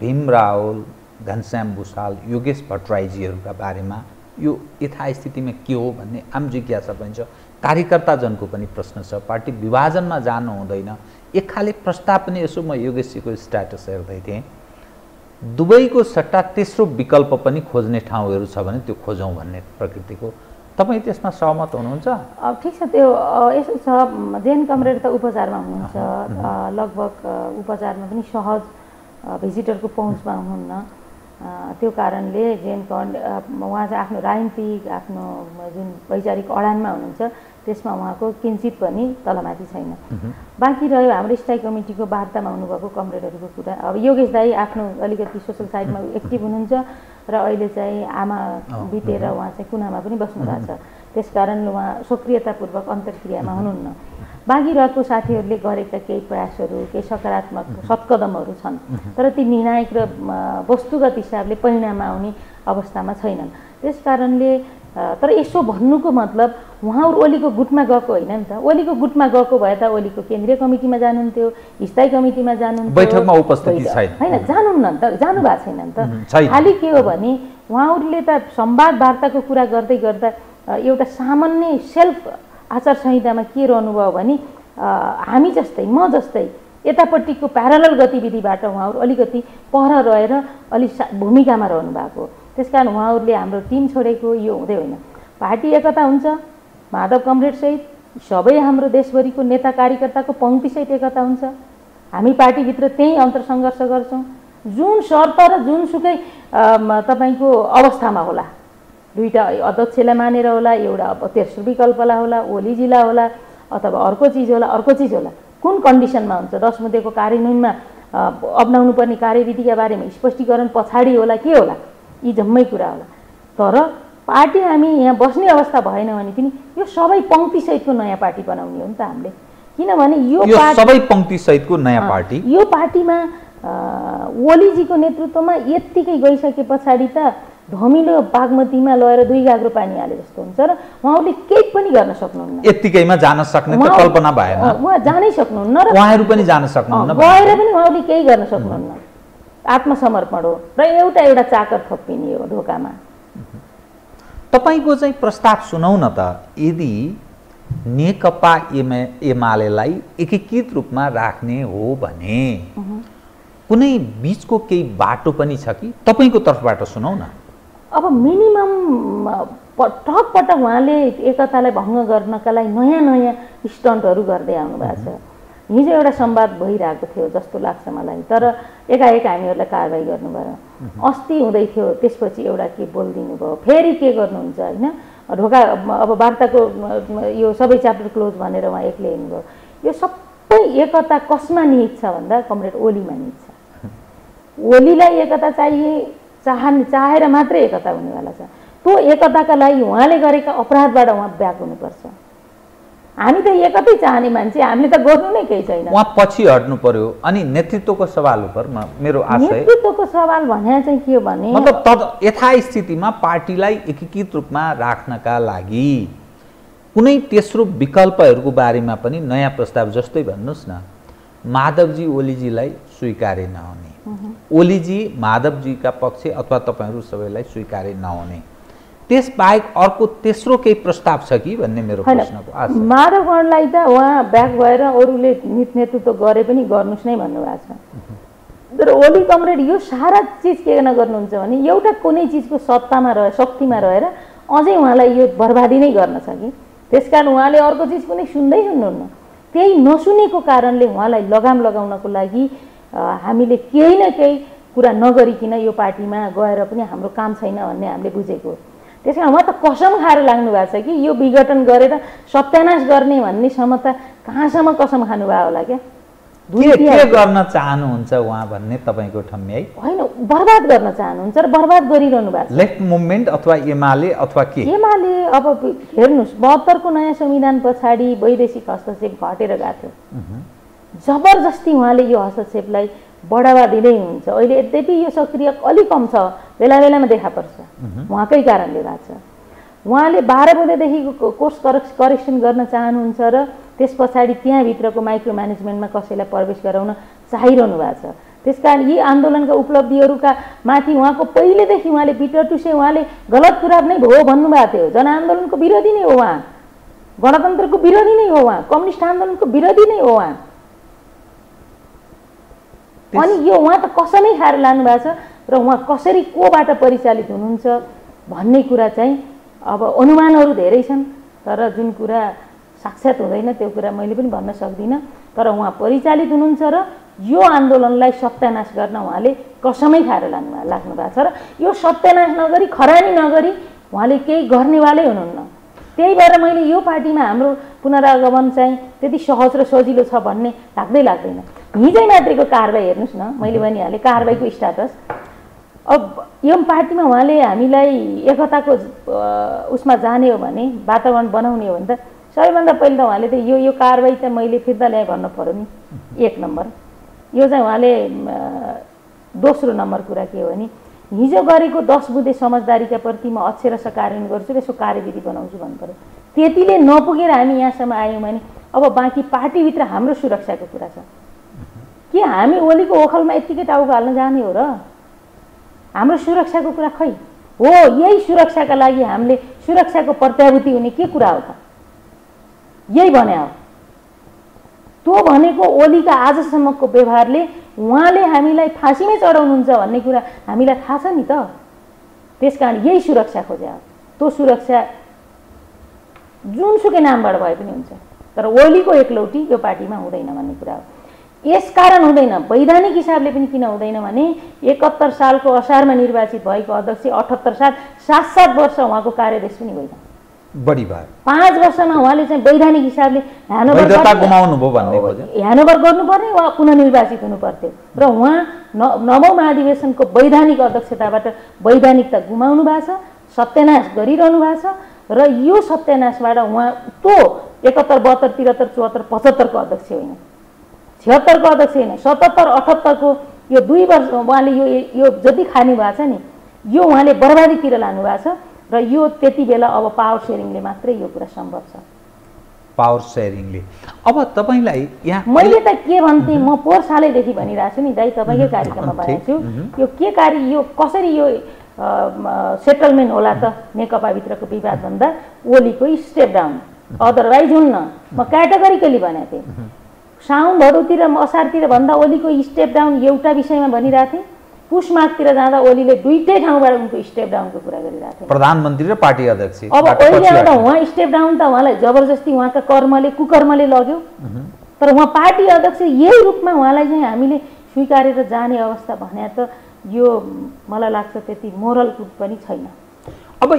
भीम रावल, घनश्याम भुसाल, योगेश भट्टराईजीहरूका बारेमा यो यथास्थितिमा के हो भन्ने आम जिज्ञासा पनि छ, कार्यकर्ताजनको पनि प्रश्न छ। पार्टी विभाजनमा जानु हुँदैन एक खाले प्रस्ताव पनि यसो म योगेशजीको स्ट्याटस हेर्दै थिएँ, दुबईको सट्टा तेस्रो विकल्प पनि खोज्ने ठाउँहरू छ भने त्यो खोजौँ भन्ने प्रकृतिको, तपाईँ त्यसमा सहमत हुनुहुन्छ? अब ठिक छ, त्यो यसो छ, जेन कमरेड त उपचारमा हुनुहुन्छ, लगभग उपचारमा पनि सहज भिजिटरको पहुँचमा हुनुहुन्न, त्यो कारणले जेन उहाँ चाहिँ आफ्नो राजनीतिक आफ्नो जुन वैचारिक अडानमा हुनुहुन्छ त्यसमा उहाँको किंचित पनि तलमाथि छैन। बाँकी रह्यो हाम्रो स्थायी कमिटीको वार्तामा हुनुभएको कमरेडहरूको कुरा। अब योगेश दाई आफ्नो अलिकति सोसल साइडमा एक्टिभ हुनुहुन्छ र अहिले चाहिँ आमा बितेर उहाँ चाहिँ कुनामा पनि बस्नु भएको छ, त्यसकारण उहाँ सक्रियतापूर्वक अन्तर्क्रियामा हुनुहुन्न। बाँकी रहेको साथीहरूले गरेका केही प्रयासहरू, केही सकारात्मक सत्कदमहरू छन्, तर ती निर्णायक र वस्तुगत हिसाबले परिणाम आउने अवस्थामा छैनन्। त्यसकारणले तर यसो भन्नुको मतलब उहाँहरू ओलीको गुटमा गएको होइन नि त, ओलीको गुटमा गएको भए त ओलीको केन्द्रीय कमिटीमा जानुहुन्थ्यो, स्थायी कमिटीमा जानुहुन्थ्यो, बैठकमा उपस्थिति छैन हैन, जानुहुन्न नि त, जानु भएको छैन नि त। खालि के हो भने उहाँहरूले त संवाद वार्ताको कुरा गर्दै गर्दा एउटा सामान्य सेल्फ आचार संहितामा के रहनु भयो भने हामी जस्तै म जस्तै यतापट्टिको प्यारलल गतिविधिबाट उहाँहरू अलिकति पर रहेर अलि भूमिकामा रहनु भएको। त्यसकारण उहाँहरूले हाम्रो टिम छोडेको यो हुँदै होइन। पार्टी एकता हुन्छ, माधव कमरेडसहित सबै हाम्रो देशभरिको नेता कार्यकर्ताको पङ्क्तिसहित एकता हुन्छ, हामी पार्टीभित्र त्यही अन्तरसङ्घर्ष गर्छौँ, जुन शर्त र जुनसुकै तपाईँको अवस्थामा होला, दुईटा अध्यक्षलाई मानेर होला, एउटा तेस्रो विकल्पलाई होला, ओलीजीलाई होला, अथवा अर्को चिज होला, अर्को चिज होला, कुन कन्डिसनमा हुन्छ, दस मुद्देको कार्यान्वयनमा अप्नाउनुपर्ने कार्यविधिका बारेमा स्पष्टीकरण पछाडि होला, के होला, यी जम्मै कुरा होला। तर पार्टी हामी यहाँ बस्ने अवस्था भएन भने पनि यो सबै पङ्क्ति सहितको नयाँ पार्टी बनाउने हो नि त हामीले, किनभने यो सबै पङ्क्ति सहितको नयाँ पार्टी। यो पार्टीमा ओलीजीको नेतृत्वमा यत्तिकै गइसके पछाडि त धमिलो बागमतीमा लगेर दुई गाग्रो पानी हाले जस्तो हुन्छ र उहाँहरूले केही पनि गर्न सक्नुहुन्न, यत्तिकैमा जान सक्ने त कल्पना भएन, उहाँ जानै सक्नुहुन्न र उहाँहरू पनि जान सक्नुहुन्न, गएर पनि उहाँहरूले केही गर्न सक्नुहुन्न, आत्मसमर्पण हो र एउटा एउटा चाकर थपिने हो ढोकामा। तपाईँको चाहिँ प्रस्ताव सुनौ न त, यदि नेकपा एमालेलाई एकीकृत रूपमा राख्ने हो भने कुनै बीचको केही बाटो पनि छ कि, तपाईँको तर्फबाट सुनौ न। अब मिनिमम पटकपटक उहाँले एकतालाई भङ्ग गर्नका लागि नयाँ नयाँ स्टन्टहरू गर्दै आउनु भएको छ। हिजो एउटा संवाद भइरहेको थियो जस्तो लाग्छ मलाई, तर एकाएक हामीहरूलाई कारवाही गर्नुभयो। अस्ति हुँदै थियो त्यसपछि एउटा के बोलिदिनु भयो, फेरि के गर्नुहुन्छ होइन, ढोका अब वार्ताको यो सबै च्याप्टर क्लोज भनेर उहाँ एक्लै हिँड्नुभयो। यो सबै एकता कसमा निहित छ भन्दा कमरेड ओलीमा निहित छ। ओलीलाई एकता चाहिए, चाहन चाहेर मात्रै एकता हुनेवाला छ। त्यो एकताका लागि उहाँले गरेका अपराधबाट उहाँ ब्याक हुनुपर्छ। हामी त एकतै चाहने मान्छे, हामीले त गर्नु नै केही छैन, उहाँ पछि हट्नु पर्यो। अनि नेतृत्वको सवाल उपर मेरो आशय, नेतृत्वको सवाल भने चाहिँ के हो भने मतलब तद यथास्थितिमा पार्टीलाई एकीकृत रूपमा राख्नका लागि कुनै तेस्रो विकल्पहरूको बारेमा पनि नयाँ प्रस्ताव, जस्तै भन्नुहोस् न माधवजी ओलीजीलाई स्वीकारे नहुने, ओलीजी माधवजीका पक्ष अथवा तपाईँहरू सबैलाई स्वीकारे नहुने, त्यसबाहेक अर्को तेस्रो केही प्रस्ताव छ कि भन्ने मेरो प्रश्नको आशा। माधवगणलाई त उहाँ ब्याक भएर अरूले नेतृत्व गरे पनि गर्नुहोस् नै भन्नुभएको छ, तर ओली कमरेड यो सारा चिज के नगर्नुहुन्छ भने एउटा कुनै चिजको सत्तामा रहे शक्तिमा रहेर अझै उहाँलाई यो बर्बादी नै गर्न छ कि, त्यसकारण उहाँले अर्को चिज कुनै सुन्दै सुन्नुहुन्न। त्यही नसुनेको कारणले उहाँलाई लगाम लगाउनको लागि हामीले केही न केही कुरा नगरिकन यो पार्टीमा गएर पनि हाम्रो काम छैन भन्ने हामीले बुझेको। त्यसै उहाँ त कसम खाएर लाग्नु भएको छ कि यो विघटन गरेर सत्यानाश गर्ने भन्ने क्षमता कहाँसम्म कसम खानु भयो होला क्या। के गर्न चाहनुहुन्छ उहाँ भन्ने तपाईको ठम्याई हैन, बर्बाद गर्न चाहनुहुन्छ र बर्बाद गरिरहनु भएको छ लेफ्ट मुभमेन्ट अथवा एमाले अथवा के एमाले। अब हेर्नुस् बहत्तर को नयाँ संविधान पछाडी वैदेशिक हस्तक्षेप घटेर गएको थियो, जबरजस्ती उहाँले यो हस्तक्षेपलाई बढावा दिँदै हुन्छ। अहिले यद्यपि यो सक्रिय अलि कम छ, बेला बेलामा देखा पर्छ, उहाँकै कारणले भएको छ। उहाँले बाह्र बुँदेदेखिको कोर्स करेक्सन गर्न चाहनुहुन्छ र त्यस पछाडि त्यहाँभित्रको माइक्रो म्यानेजमेन्टमा कसैलाई प्रवेश गराउन चाहिरहनु भएको छ। त्यसकारण यी आन्दोलनका उपलब्धिहरूका माथि उहाँको पहिलेदेखि उहाँले बिटर टुसे उहाँले गलत कुरा नै हो भन्नुभएको थियो। जनआन्दोलनको विरोधी नै हो उहाँ, गणतन्त्रको विरोधी नै हो उहाँ, कम्युनिस्ट आन्दोलनको विरोधी नै हो उहाँ। अनि यो उहाँ त कसमै खाएर लानु भएको छ र उहाँ कसरी कोबाट परिचालित हुनुहुन्छ भन्ने कुरा चाहिँ अब अनुमानहरू धेरै छन्, तर जुन कुरा साक्षात हुँदैन त्यो कुरा मैले पनि भन्न सक्दिनँ। तर उहाँ परिचालित हुनुहुन्छ र यो आन्दोलनलाई सत्यानाश गर्न उहाँले कसमै खाएर लानु लाग्नु भएको छ र यो सत्यानाश नगरी खरानी नगरी उहाँले केही गर्नेवालै हुनुहुन्न। त्यही भएर मैले यो पार्टीमा हाम्रो पुनरागमन चाहिँ त्यति सहज र सजिलो छ भन्ने लाग्दै लाग्दैन। हिजै मात्रैको कारबाही हेर्नुहोस् न, मैले भनिहालेँ कारबाहीको स्ट्याटस। अब एम पार्टीमा उहाँले हामीलाई एकताको उसमा जाने हो भने, वातावरण बनाउने हो भने त सबैभन्दा पहिले त उहाँले त यो यो कारबाही त मैले फिर्ता ल्याएँ भन्नु पऱ्यो नि, एक नम्बर। यो चाहिँ उहाँले, दोस्रो नम्बर कुरा के हो भने हिजो गरेको दस बुँदे समझदारीका प्रति म अक्षरश कार्यान्वयन गर्छु र यसो कार्यविधि बनाउँछु भन्नु पऱ्यो। त्यतिले नपुगेर हामी यहाँसम्म आयौँ भने अब बाँकी पार्टीभित्र हाम्रो सुरक्षाको कुरा छ कि हामी ओलीको ओखलमा यत्तिकै टाउको हाल्न जाने हो र? हाम्रो सुरक्षाको कुरा खै हो, यही सुरक्षाका लागि हामीले सुरक्षाको प्रत्याभूति हुने के कुरा हो त? यही भने हो त्यो भनेको ओलीका आजसम्मको व्यवहारले उहाँले हामीलाई फाँसीमै चढाउनुहुन्छ भन्ने कुरा हामीलाई थाहा छ नि त। त्यसकारण यही सुरक्षा खोज्या हो। त्यो सुरक्षा जुनसुकै नामबाट भए पनि हुन्छ, तर ओलीको एकलौटी यो पार्टीमा हुँदैन भन्ने कुरा हो। यस कारण हुँदैन, वैधानिक हिसाबले पनि किन हुँदैन भने एकहत्तर सालको असारमा निर्वाचित भएको अध्यक्ष अठहत्तर साल सात सात वर्ष उहाँको कार्यदेश पनि होइन, बढी भयो पाँच वर्षमा उहाँले चाहिँ वैधानिक हिसाबले ह्यानओभर गर्नुपर्ने वा पुनर्निर्वाचित हुनुपर्थ्यो र उहाँ नवौँ महाधिवेशनको वैधानिक अध्यक्षताबाट वैधानिकता गुमाउनु भएको छ, सत्यानाश गरिरहनु भएको छ। र यो सत्यानाशबाट उहाँ त्यो एकहत्तर बहत्तर त्रिहत्तर चौहत्तर पचहत्तरको अध्यक्ष होइन, छिहत्तरको अध्यक्ष होइन, सतहत्तर अठहत्तरको यो दुई वर्ष उहाँले यो यो जति खाने भएको छ नि यो उहाँले बर्बादीतिर लानु भएको छ। र यो त्यति बेला अब पावर सेयरिङले मात्रै यो कुरा सम्भव छ, पावर सेयरिङले। अब तपाईँलाई यहाँ मैले त के भन्थेँ, म पोहोर सालैदेखि भनिरहेको छु नि दाइ, तपाईँकै कार्यक्रममा भनेको छु यो के कार्य यो कसरी यो सेटलमेन्ट होला त नेकपाभित्रको विवाद भन्दा ओलीकै स्टेप डाउन, अदरवाइज हुन्न। म क्याटेगोरिकली भनेको थिएँ साउन्डहरूतिर असारतिर भन्दा ओलीको स्टेप डाउन एउटा विषयमा भनिरहेको थिएँ, पुसमागतिर जाँदा ओलीले दुईटै ठाउँबाट उनको स्टेप डाउनको कुरा गरिरहेको थिएँ, प्रधानमन्त्री र पार्टी अध्यक्ष। अब अहिले आउँदा उहाँ स्टेप डाउन त उहाँलाई जबरजस्ती उहाँका कर्मले कुकर्मले लग्यो, तर उहाँ पार्टी अध्यक्ष यही रूपमा उहाँलाई चाहिँ हामीले स्वीकारेर जाने अवस्था भने त यो मलाई लाग्छ त्यति मोरल कुट पनि छैन। अब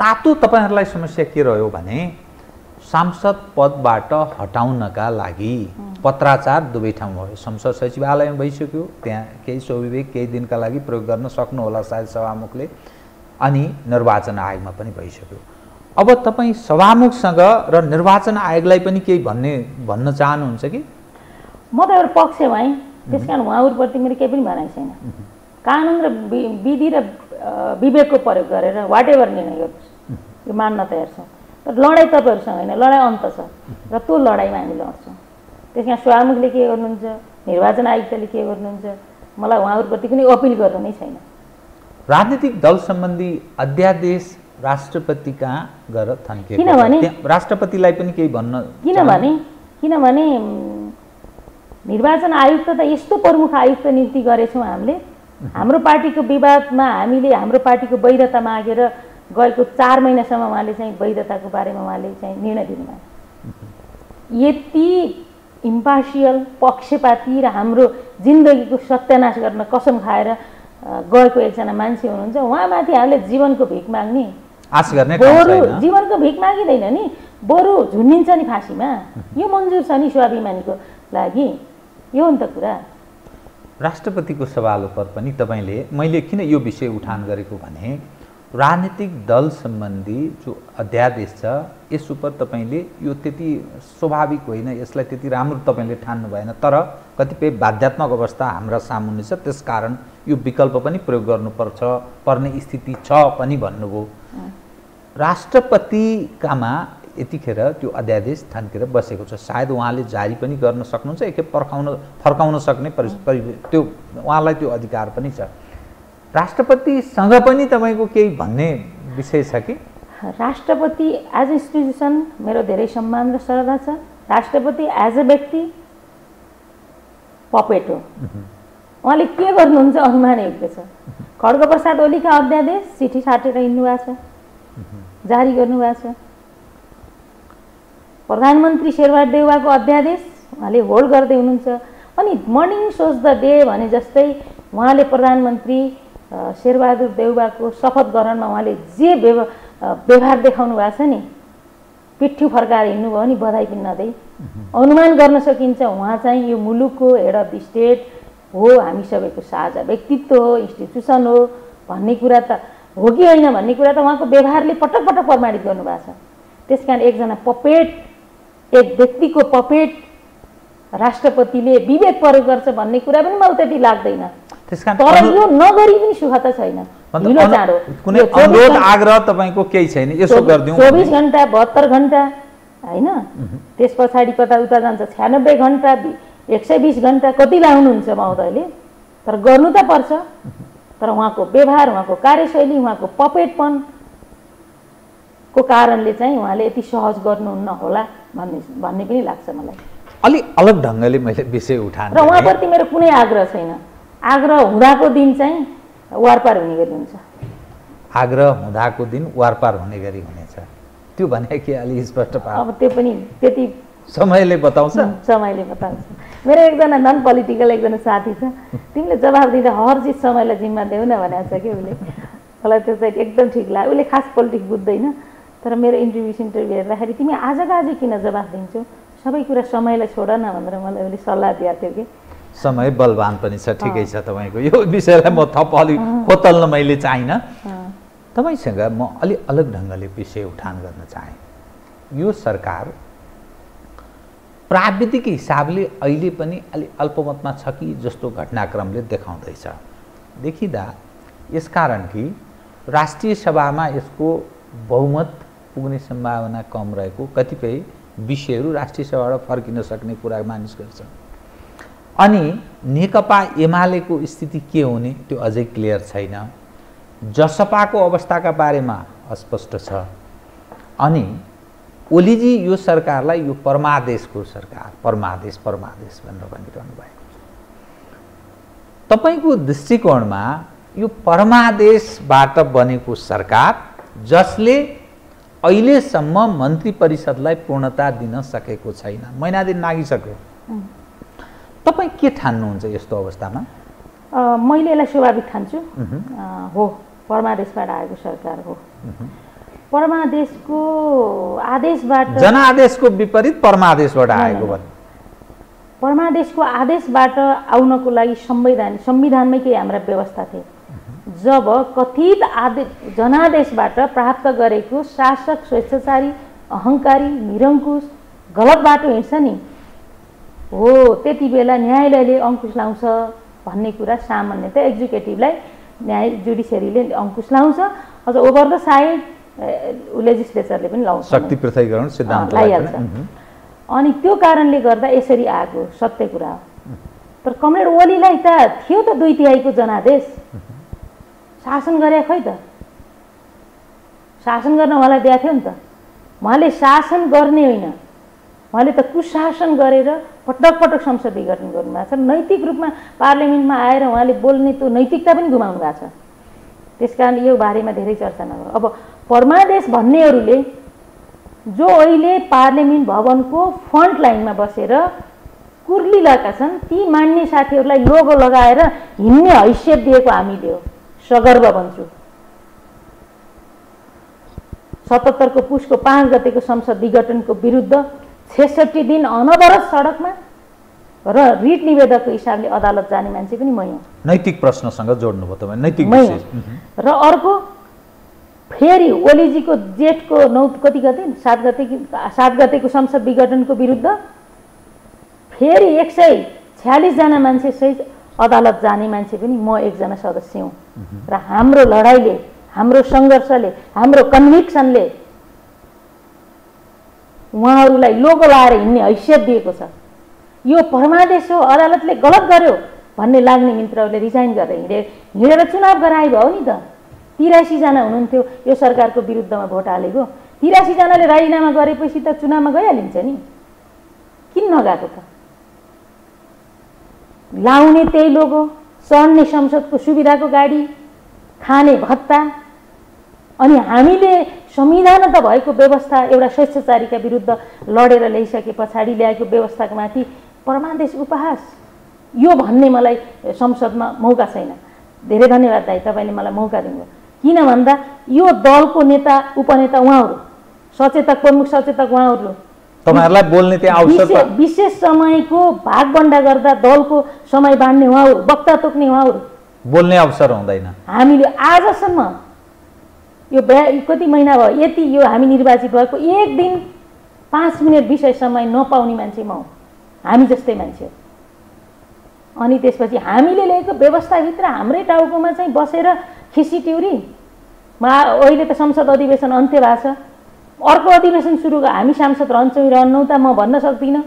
तातो तपाईँहरूलाई समस्या के रह्यो भने सांसद पदबाट हटाउनका लागि पत्राचार दुवै ठाउँ भयो, संसद सचिवालयमा भइसक्यो, त्यहाँ केही स्वविवेक केही दिनका लागि प्रयोग गर्न सक्नु होला सायद सभामुखले, अनि निर्वाचन आयोगमा पनि भइसक्यो। अब तपाईँ सभामुखसँग र निर्वाचन आयोगलाई पनि केही भन्ने भन्न चाहनुहुन्छ कि? म त एउटा पक्ष भएँ, त्यस कारण उहाँहरूप्रति मेरो केही पनि भनाइ छैन। कानुन र विधि र विवेकको प्रयोग गरेर वाट एभर निर्णय गर्नुहोस्, यो मान्न तयार छौँ। लडाइँ तपाईँहरूसँग होइन, लडाइँ अन्त छ र त्यो लडाइँमा हामी लड्छौँ। त्यस कारण स्वामुखले के गर्नुहुन्छ, निर्वाचन आयुक्तले के गर्नुहुन्छ, मलाई उहाँहरूप्रति कुनै अपिल गर्नु नै छैन। राजनीतिक दल सम्बन्धी अध्यादेश राष्ट्रपति कहाँ गएर थन्कियो, किनभने राष्ट्रपतिलाई पनि केही भन्न, किनभने किनभने निर्वाचन आयुक्त त यस्तो प्रमुख आयुक्त नियुक्ति गरेछौँ हामीले। हाम्रो पार्टीको विवादमा हामीले हाम्रो पार्टीको वैधता मागेर गएको चार महिनासम्म उहाँले चाहिँ वैधताको बारेमा उहाँले चाहिँ निर्णय दिनुभएन। यति इम्पार्सियल पक्षपाती र हाम्रो जिन्दगीको सत्यानाश गर्न कसम खाएर गएको एकजना मान्छे हुनुहुन्छ, उहाँमाथि हामीले जीवनको भिख माग्ने आश गर्ने बरु जीवनको भिख मागिदैन नि, बरु झुन्निन्छ नि फाँसीमा। यो मंजूर छ नि स्वाभिमानीको लागि। यो हो नि त कुरा। राष्ट्रपतिको सवाल उपर पनि तपाईले मैले किन यो विषय उठान गरेको भने राजनीतिक दल सम्बन्धी जो अध्यादेश छ यस उपर तपाईले यो त्यति स्वाभाविक होइन, यसलाई त्यति राम्रो तपाईले ठान्नु भएन। तर कतिपय बाध्यात्मक अवस्था हाम्रा सामुन्ने छ, त्यसकारण यो विकल्प पनि प्रयोग गर्नुपर्छ पर्ने स्थिति छ पनि भन्नुभयो। राष्ट्रपतिकामा यतिखेर त्यो अध्यादेश थान्केर बसेको छ, सायद उहाँले जारी पनि गर्न सक्नुहुन्छ, एकै फर्काउन फर्काउन सक्ने त्यो उहाँलाई त्यो अधिकार पनि छ। राष्ट्रपतिसँग पनि तपाईको केही भन्ने विषय छ कि? राष्ट्रपति एज इन्स्टिट्युसन मेरो धेरै सम्मान र श्रद्धा छ। राष्ट्रपति एज अ व्यक्ति पपेट हो, उहाँले के गर्नुहुन्छ अनुमानयोग्य छ। खड्ग प्रसाद ओलीका अध्यादेश चिठी साटेर हिँड्नु भएको छ, जारी गर्नुभएको छ। प्रधानमन्त्री शेरबहादुर देउवाको अध्यादेश उहाँले होल्ड गर्दै हुनुहुन्छ। अनि मर्निङ सोज द डे भने जस्तै उहाँले प्रधानमन्त्री शेरबहादुर देउवाको शपथ ग्रहणमा उहाँले जे व्यवहार देखाउनु भएको छ नि, पिठ्यु फर्काएर हिँड्नुभयो नि बधाई पनि नदै। अनुमान गर्न सकिन्छ उहाँ चाहिँ यो मुलुकको हेड अफ द स्टेट हो, हामी सबैको साझा व्यक्तित्व हो, इन्स्टिट्युसन हो भन्ने कुरा त हो कि होइन भन्ने कुरा त उहाँको व्यवहारले पटक पटक प्रमाणित गर्नुभएको छ। त्यसकारण एकजना पपेट, एक व्यक्तिको पपेट राष्ट्रपतिले विवेक प्रयोग गर्छ भन्ने कुरा पनि म उति लाग्दैन। तर यो नगरी पनि सुख त छैन, ढिलो चाँडो कुनै अनुरोध आग्रह तपाईको केही छैन, यसो गर्दियौ चौबिस घण्टा बहत्तर घण्टा हैन, त्यस पछाडी कता उता जान्छ छयानब्बे घण्टा एक सौ बीस घण्टा कति लाउनुहुन्छ महोदयले, तर गर्नु त पर्छ। तर उहाँको व्यवहार, उहाँको कार्यशैली, उहाँको पपेटपन को कारणले चाहिँ उहाँले यति सहज गर्नुहुन्न होला भन्ने भन्ने पनि लाग्छ मलाई। अलि अलग ढङ्गले मैले विषय उठाएँ र उहाँप्रति मेरो कुनै आग्रह छैन। आग्रह हुँदाको दिन चाहिँ वारपार हुने गरी हुन्छ, आग्रह हुँदाको दिन वारपार हुने गरी हुनेछ। त्यो भने के अलि स्पष्ट पार्नु, अब त्यो पनि त्यति समयले बताउँछ समयले बताउँछ। मेरो एकजना नन पोलिटिकल एकजना साथी छ, तिमीले जवाब दिँदा हर चिज समयलाई जिम्मा देऊ न भनेको छ कि उसले, मलाई त्यो चाहिँ एकदम ठिक लाग्यो। उसले खास पोलिटिक्स बुझ्दैन, तर मेरो इन्टरभ्यू इन्टरभ्यू हेर्दाखेरि तिमी आजको आज किन जवाब दिन्छौ, सबै कुरा समयलाई छोड न भनेर मलाई उसले सल्लाह दिएको थियो कि समय बलवान पनि छ। ठिकै छ, तपाईँको यो विषयलाई म थप अलि खोतल्न मैले चाहिनँ। तपाईँसँग म अलि अलग ढङ्गले विषय उठान गर्न चाहे। यो सरकार प्राविधिक हिसाबले अहिले पनि अलि अल्पमतमा छ कि जस्तो घटनाक्रमले देखाउँदैछ। देखिँदा यसकारण कि राष्ट्रिय सभामा यसको बहुमत पुग्ने सम्भावना कम रहेको, कतिपय विषयहरू राष्ट्रिय सभाबाट फर्किन सक्ने कुरा मानिस गर्छ। अनि नेकपा एमालेको स्थिति के हुने त्यो अझै क्लियर छैन, जसपाको अवस्थाका बारेमा अस्पष्ट छ। अनि ओलीजी यो सरकारलाई यो परमादेशको सरकार, परमादेश परमादेश भनेर भनिरहनु भएको छ। तपाईको दृष्टिकोणमा यो परमादेशबाट बनेको सरकार जसले अहिलेसम्म मन्त्री परिषदलाई पूर्णता दिन सकेको छैन, महिना दिन नागिसक्यो, तपाईँ के ठान्नुहुन्छ यस्तो अवस्थामा? मैले यसलाई स्वाभाविक ठान्छु। हो, परमादेशबाट आएको सरकार हो। परमादेशको आदेशबाट, जनादेशको विपरीत परमादेशबाट आएको भन्नु। परमादेशको आदेशबाट आउनको लागि संविधान संविधानमै केही हाम्रा व्यवस्था थिए। जब कथित आदेश जनादेशबाट प्राप्त गरेको शासक स्वेच्छाचारी, अहङ्कारी, निरङ्कुश गलत बाटो हिँड्छ नि, हो त्यति बेला न्यायालयले अङ्कुश लाउँछ भन्ने कुरा सामान्यतः एक्जिक्युटिभलाई न्याय जुडिसियरीले अङ्कुश लाउँछ, अझ ओभर द साइड लेजिस्लेचरले पनि लाउँछ, शक्ति पृथक्करण सिद्धान्त लाइहाल्छ। अनि त्यो कारणले गर्दा यसरी आएको सत्य कुरा हो। तर कमरेड ओलीलाई त थियो त दुई तिहाईको जनादेश, शासन गरे खै त, शासन गर्न उहाँलाई दिएको थियो नि त। उहाँले शासन गर्ने होइन, उहाँले त कुशासन गरेर पटक पटक संसद विघटन गर्नुभएको छ। नैतिक रूपमा पार्लियामेन्टमा आएर उहाँले बोल्ने त्यो नैतिकता पनि गुमाउनु भएको छ। त्यसकारण यो बारेमा धेरै चर्चा नगरौँ। अब परमादेश भन्नेहरूले जो अहिले पार्लियामेन्ट भवनको फ्रन्ट लाइनमा बसेर कुर्लिरहेका छन्, ती मान्य साथीहरूलाई लोगो लगाएर हिँड्ने हैसियत दिएको हामीले हो, सगर्व भन्छु। सतहत्तर को पुसको पाँच गते को संसद विघटन को विरुद्ध छसठी दिन अनवरत सड़क में रिट निवेदक को हिसाब से अदालत जाने मान्छे पनि म हुँ। नैतिक प्रश्नसँग जोड्नुभयो तपाईं नैतिक विषय र अर्को फेरि ओलीजी को जेठ को नौ कति गते सात गते सात गते को संसद विघटन को विरुद्ध फेरि एक सौ छियालीस जना मान्छे सहित अदालत जाने मान्छे पनि म एकजना सदस्य हुँ र हाम्रो लडाईले हाम्रो संघर्षले हाम्रो कन्भिक्सनले उहाँहरूलाई लोगो लाएर हिँड्ने हैसियत दिएको छ। यो परमादेश हो अदालतले गलत गर्यो भन्ने लाग्ने मित्रहरूले रिजाइन गरेर हिँडे हिँडेर चुनाव गराइ भयो नि त। तिरासी जना हुनुहुन्थ्यो यो सरकारको विरुद्धमा भोट हालेको, तिरासी जनाले राजीनामा गरेपछि त चुनावमा गइहालिन्छ नि, किन नगएको त? लाउने त्यही लोगो, चढ्ने संसदको सुविधाको गाडी, खाने भत्ता, अनि हामीले संविधान त भएको व्यवस्था एउटा स्वेच्छाचारीका विरुद्ध लडेर ल्याइसके पछाडि ल्याएको व्यवस्थाको माथि परमादेश उपहास, यो भन्ने मलाई संसदमा मौका छैन। धेरै धन्यवाद दाइ, तपाईले मलाई मौका दिनुभयो। किन भन्दा यो दलको नेता उपनेता उहाँहरु, सचेतक प्रमुख सचेतक उहाँहरु, तपाईहरुलाई बोल्ने त्यो अवसर विशेष समयको भागबण्डा गर्दा दलको समय बाँड्ने उहाँहरु, वक्ता तोक्ने उहाँहरु, बोल्ने अवसर हुँदैन। हामीले आजसम्म यो कति महिना भयो यति यो हामी निर्वाचित भएको एक दिन पाँच मिनट विषय समय नपाउने मान्छे म हुँ, हामी जस्तै मान्छे। अनि त्यसपछि हामीले लिएको व्यवस्थाभित्र हाम्रै टाउकोमा चाहिँ बसेर खिसी टिउरी मा अहिले त संसद अधिवेशन अन्त्य भएको छ, अर्को अधिवेशन सुरु गर् हामी सांसद रहन्छौँ रहन्नौ त म भन्न सक्दिनँ,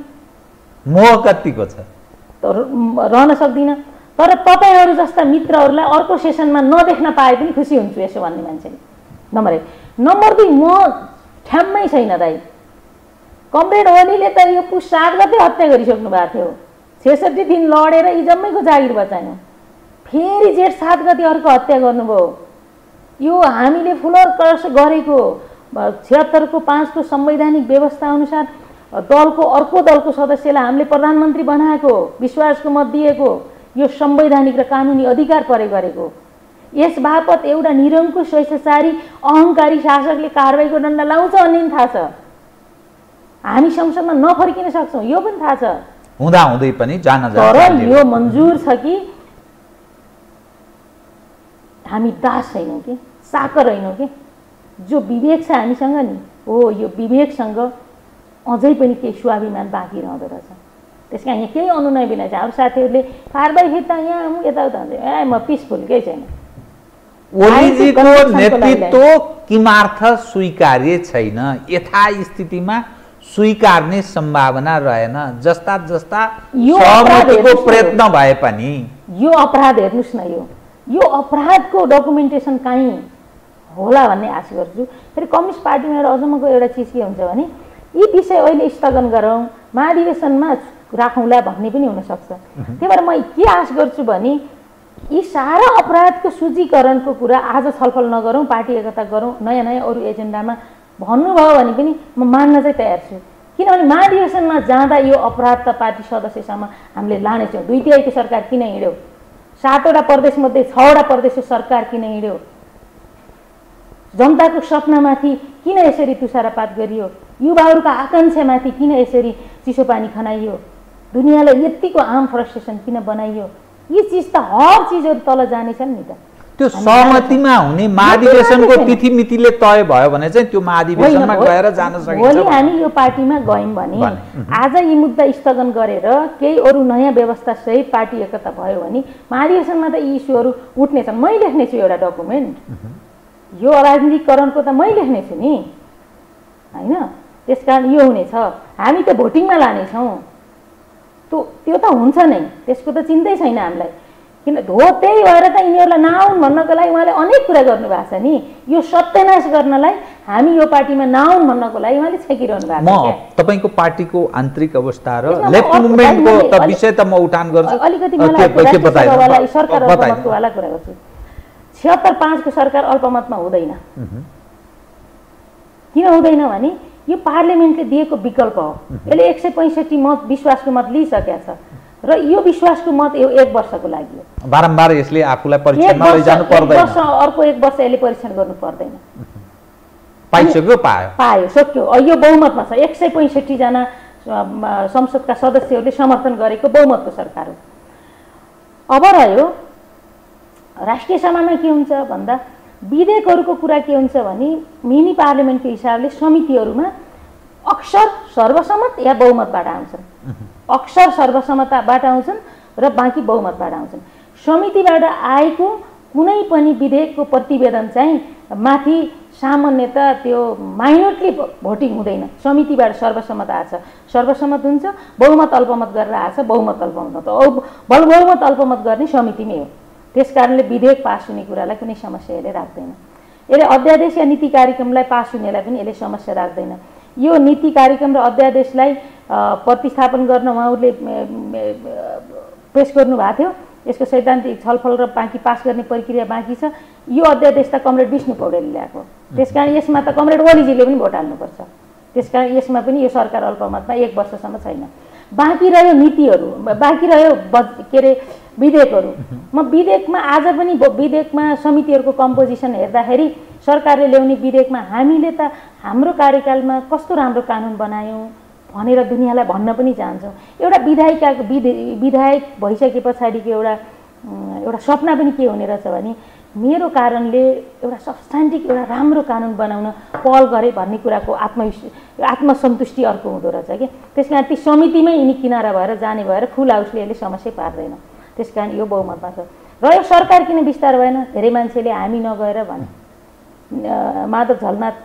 मोह कतिको छ रहन सक्दिनँ। तर तपाईहरू जस्ता मित्रहरूलाई अर्को सेसनमा नदेख्न पाए पनि खुसी हुन्छु यसो भन्ने मान्छे नम्बर एक। नम्बर दुई, म ठ्याम्मै छैन दाइ, कमरेड ओलीले त यो पुस सात गते हत्या गरिसक्नु भएको थियो, छसठी दिन लडेर यी जम्मैको जागिर बचायौँ, फेरि जेठ सात गते अर्को हत्या गर्नुभयो। यो हामीले फ्लोर क्रस गरेको छिहत्तरको पाँचको संवैधानिक व्यवस्था अनुसार दलको अर्को दलको सदस्यलाई हामीले प्रधानमन्त्री बनाएको, विश्वासको मत दिएको, यो संवैधानिक र कानुनी अधिकार प्रयोग गरेको। यस बापत एउटा निरङ्कुश स्वेच्छाचारी अहंकारी शासकले कारबाहीको दण्ड लाउँछ भन्ने पनि थाहा छ, हामी संसदमा नफर्किन सक्छौँ यो पनि थाहा छ, हुँदा हुँदै पनि जान जान्छ। तर यो मन्जुर छ कि हामी दास छैनौँ कि साकर होइनौँ कि, जो विवेक छ हामीसँग नि हो, यो विवेकसँग अझै पनि केही स्वाभिमान बाँकी रहँदो रहेछ। त्यस कारण यहाँ केही अनुनय बिना चाहिँ अरू साथीहरूले कारबाही हेर्दा यहाँ हुँ यताउता हुन्छ, ए म पिसफुल केही छैन। ओलीजी को नेतृत्व किमार्थ स्वीकार्य छैन, यथास्थितिमा स्वीकार्ने सम्भावना रहेन, जस्ता जस्ता सहमतिको प्रयत्न भए पनि। यो अपराध हेर्नुस् न, यो यो अपराधको डकुमेन्टेसन कहीँ होला भन्ने आशा गर्छु। फेरि कम्युनिस्ट पार्टीमा एउटा अझमको एउटा चिज के हुन्छ भने यी विषय अहिले स्थगन गरौँ महाधिवेशनमा राखौँला भन्ने पनि हुनसक्छ। त्यही भएर म के आशा गर्छु भने यी सारा अपराधको सूचीकरणको कुरा आज छलफल नगरौँ, पार्टी एकता गरौँ, नयाँ नयाँ अरू एजेन्डामा भन्नुभयो भने पनि म मान्न चाहिँ तयार छु। किनभने महाधिवेशनमा जाँदा यो अपराध त पार्टी सदस्यसम्म हामीले लानेछौँ। दुई तिहाईको सरकार किन हिँड्यो, सातवटा प्रदेशमध्ये छवटा प्रदेशको सरकार किन हिँड्यो, जनताको सपनामाथि किन यसरी तुषारपात गरियो, युवाहरूका आकाङ्क्षामाथि किन यसरी चिसो पानी खनाइयो, दुनियाँलाई यतिको आम फ्रस्ट्रेसन किन बनाइयो, यी चीज त हर चीजहरु तल जानेछन् नि त। त्यो सहमतिमा हुने महाधिवेशनको तिथि मितिले तय भयो भने चाहिँ त्यो महाधिवेशनमा गएर जान सकिन्छ। भोलि हामी यो पार्टीमा गयौँ भने आज यी मुद्दा स्थगन गरेर केही अरू नयाँ व्यवस्था सहित पार्टी एकता भयो भने महाधिवेशनमा त यी इस्युहरु उठ्नेछन्। मै लेख्नेछु एउटा डकुमेन्ट, यो राजनीतिकरणको त मै लेख्नेछु नि हैन, त्यसकारण यो हुनेछ। हामी त भोटिङमा लानेछौँ, त्यो त्यो त हुन्छ नै, त्यसको त चिन्तै छैन हामीलाई। किन धो त्यही भएर त यिनीहरूलाई नआउन् भन्नको लागि उहाँले अनेक कुरा गर्नुभएको छ नि, यो सत्यनाश गर्नलाई हामी यो पार्टीमा नआउन् भन्नको लागि उहाँले छेकिरहनु भएको छ। म तपाईँको पार्टीको आन्तरिक अवस्था र लेफ्ट मुभमेन्टको त विषय त म उठान गर्छु, अलिकति मलाई सरकार अल्पमतकोवाला कुरा गर्छु। छिहत्तर पाँचको सरकार अल्पमतमा हुँदैन, किन हुँदैन भने यो पार्लियामेन्टले दिएको विकल्प हो। यसले एक सय पैंसठी मत विश्वासको मत लिइसकेको छ र यो विश्वासको मत यो एक वर्षको लागि हो, बारम्बार यसले आफूलाई परीक्षणमा लैजानु पर्दैन, अर्को एक वर्ष यसले परीक्षण गर्नु पर्दैन। पाइसक्यो पायो पायो सक्यो। यो बहुमतमा छ, एक सय पैंसठी जना संसदका सदस्यहरूले समर्थन गरेको बहुमतको सरकार हो। अब रह्यो राष्ट्रिय सभामा के हुन्छ भन्दा विधेयकहरुको कुरा के हुन्छ भने मिनी पार्लियामेन्टको हिसाबले समितिहरुमा अक्सर सर्वसम्मत या बहुमतबाट आउँछन्, अक्सर सर्वसम्मतबाट आउँछन् र बाँकी बहुमतबाट आउँछन्। समितिबाट आएको कुनै पनि विधेयकको प्रतिवेदन चाहिँ माथि सामान्यतः त्यो माइनोरिटी भोटिङ हुँदैन, समितिबाट सर्वसम्मत आछ, सर्वसम्मत हुन्छ, बहुमत अल्पमत गरेर आछ, बहुमत अल्पमत बल बहुमत अल्पमत गर्ने समितिमै हो। त्यसकारणले विधेयक पास हुने कुरालाई कुनै समस्या यसले राख्दैन। यसले अध्यादेश या नीति कार्यक्रमलाई पास हुनेलाई पनि यसले समस्या राख्दैन। यो नीति कार्यक्रम र अध्यादेशलाई प्रतिस्थापन गर्न उहाँहरूले पेश गर्नुभएको थियो, यसको सैद्धान्तिक छलफल र बाँकी पास गर्ने प्रक्रिया बाँकी छ। यो अध्यादेश त कमरेड विष्णु पौडेलले ल्याएको, त्यसकारण यसमा त कमरेड ओलीजीले पनि भोट हाल्नुपर्छ, त्यसकारण यसमा पनि यो सरकार अल्पमतमा एक वर्षसम्म छैन। बाँकी रह्यो नीतिहरू, बाँकी रह्यो के अरे विधेयकहरू। म विधेयकमा आज पनि विधेयकमा समितिहरूको कम्पोजिसन हेर्दाखेरि सरकारले ल्याउने विधेयकमा हामीले त हाम्रो कार्यकालमा कस्तो राम्रो कानुन बनायौँ भनेर दुनियाँलाई भन्न पनि चाहन्छौँ। एउटा विधायिकाको विधायक भइसके पछाडिको एउटा एउटा सपना पनि के हुने रहेछ भने मेरो कारणले एउटा सब्स्टान्टिक एउटा राम्रो कानुन बनाउन पहल गरेँ भन्ने कुराको आत्मविश्वास आत्मसन्तुष्टि अर्को हुँदो रहेछ कि। त्यस कारण ती समितिमै यिनी किनारा भएर जाने भएर फुल हाउसले यसले समस्या पार्दैन। त्यस कारण यो बहुमतमा छ र यो सरकार किन विस्तार भएन? धेरै मान्छेले हामी नगएर भने माधव झलनाथ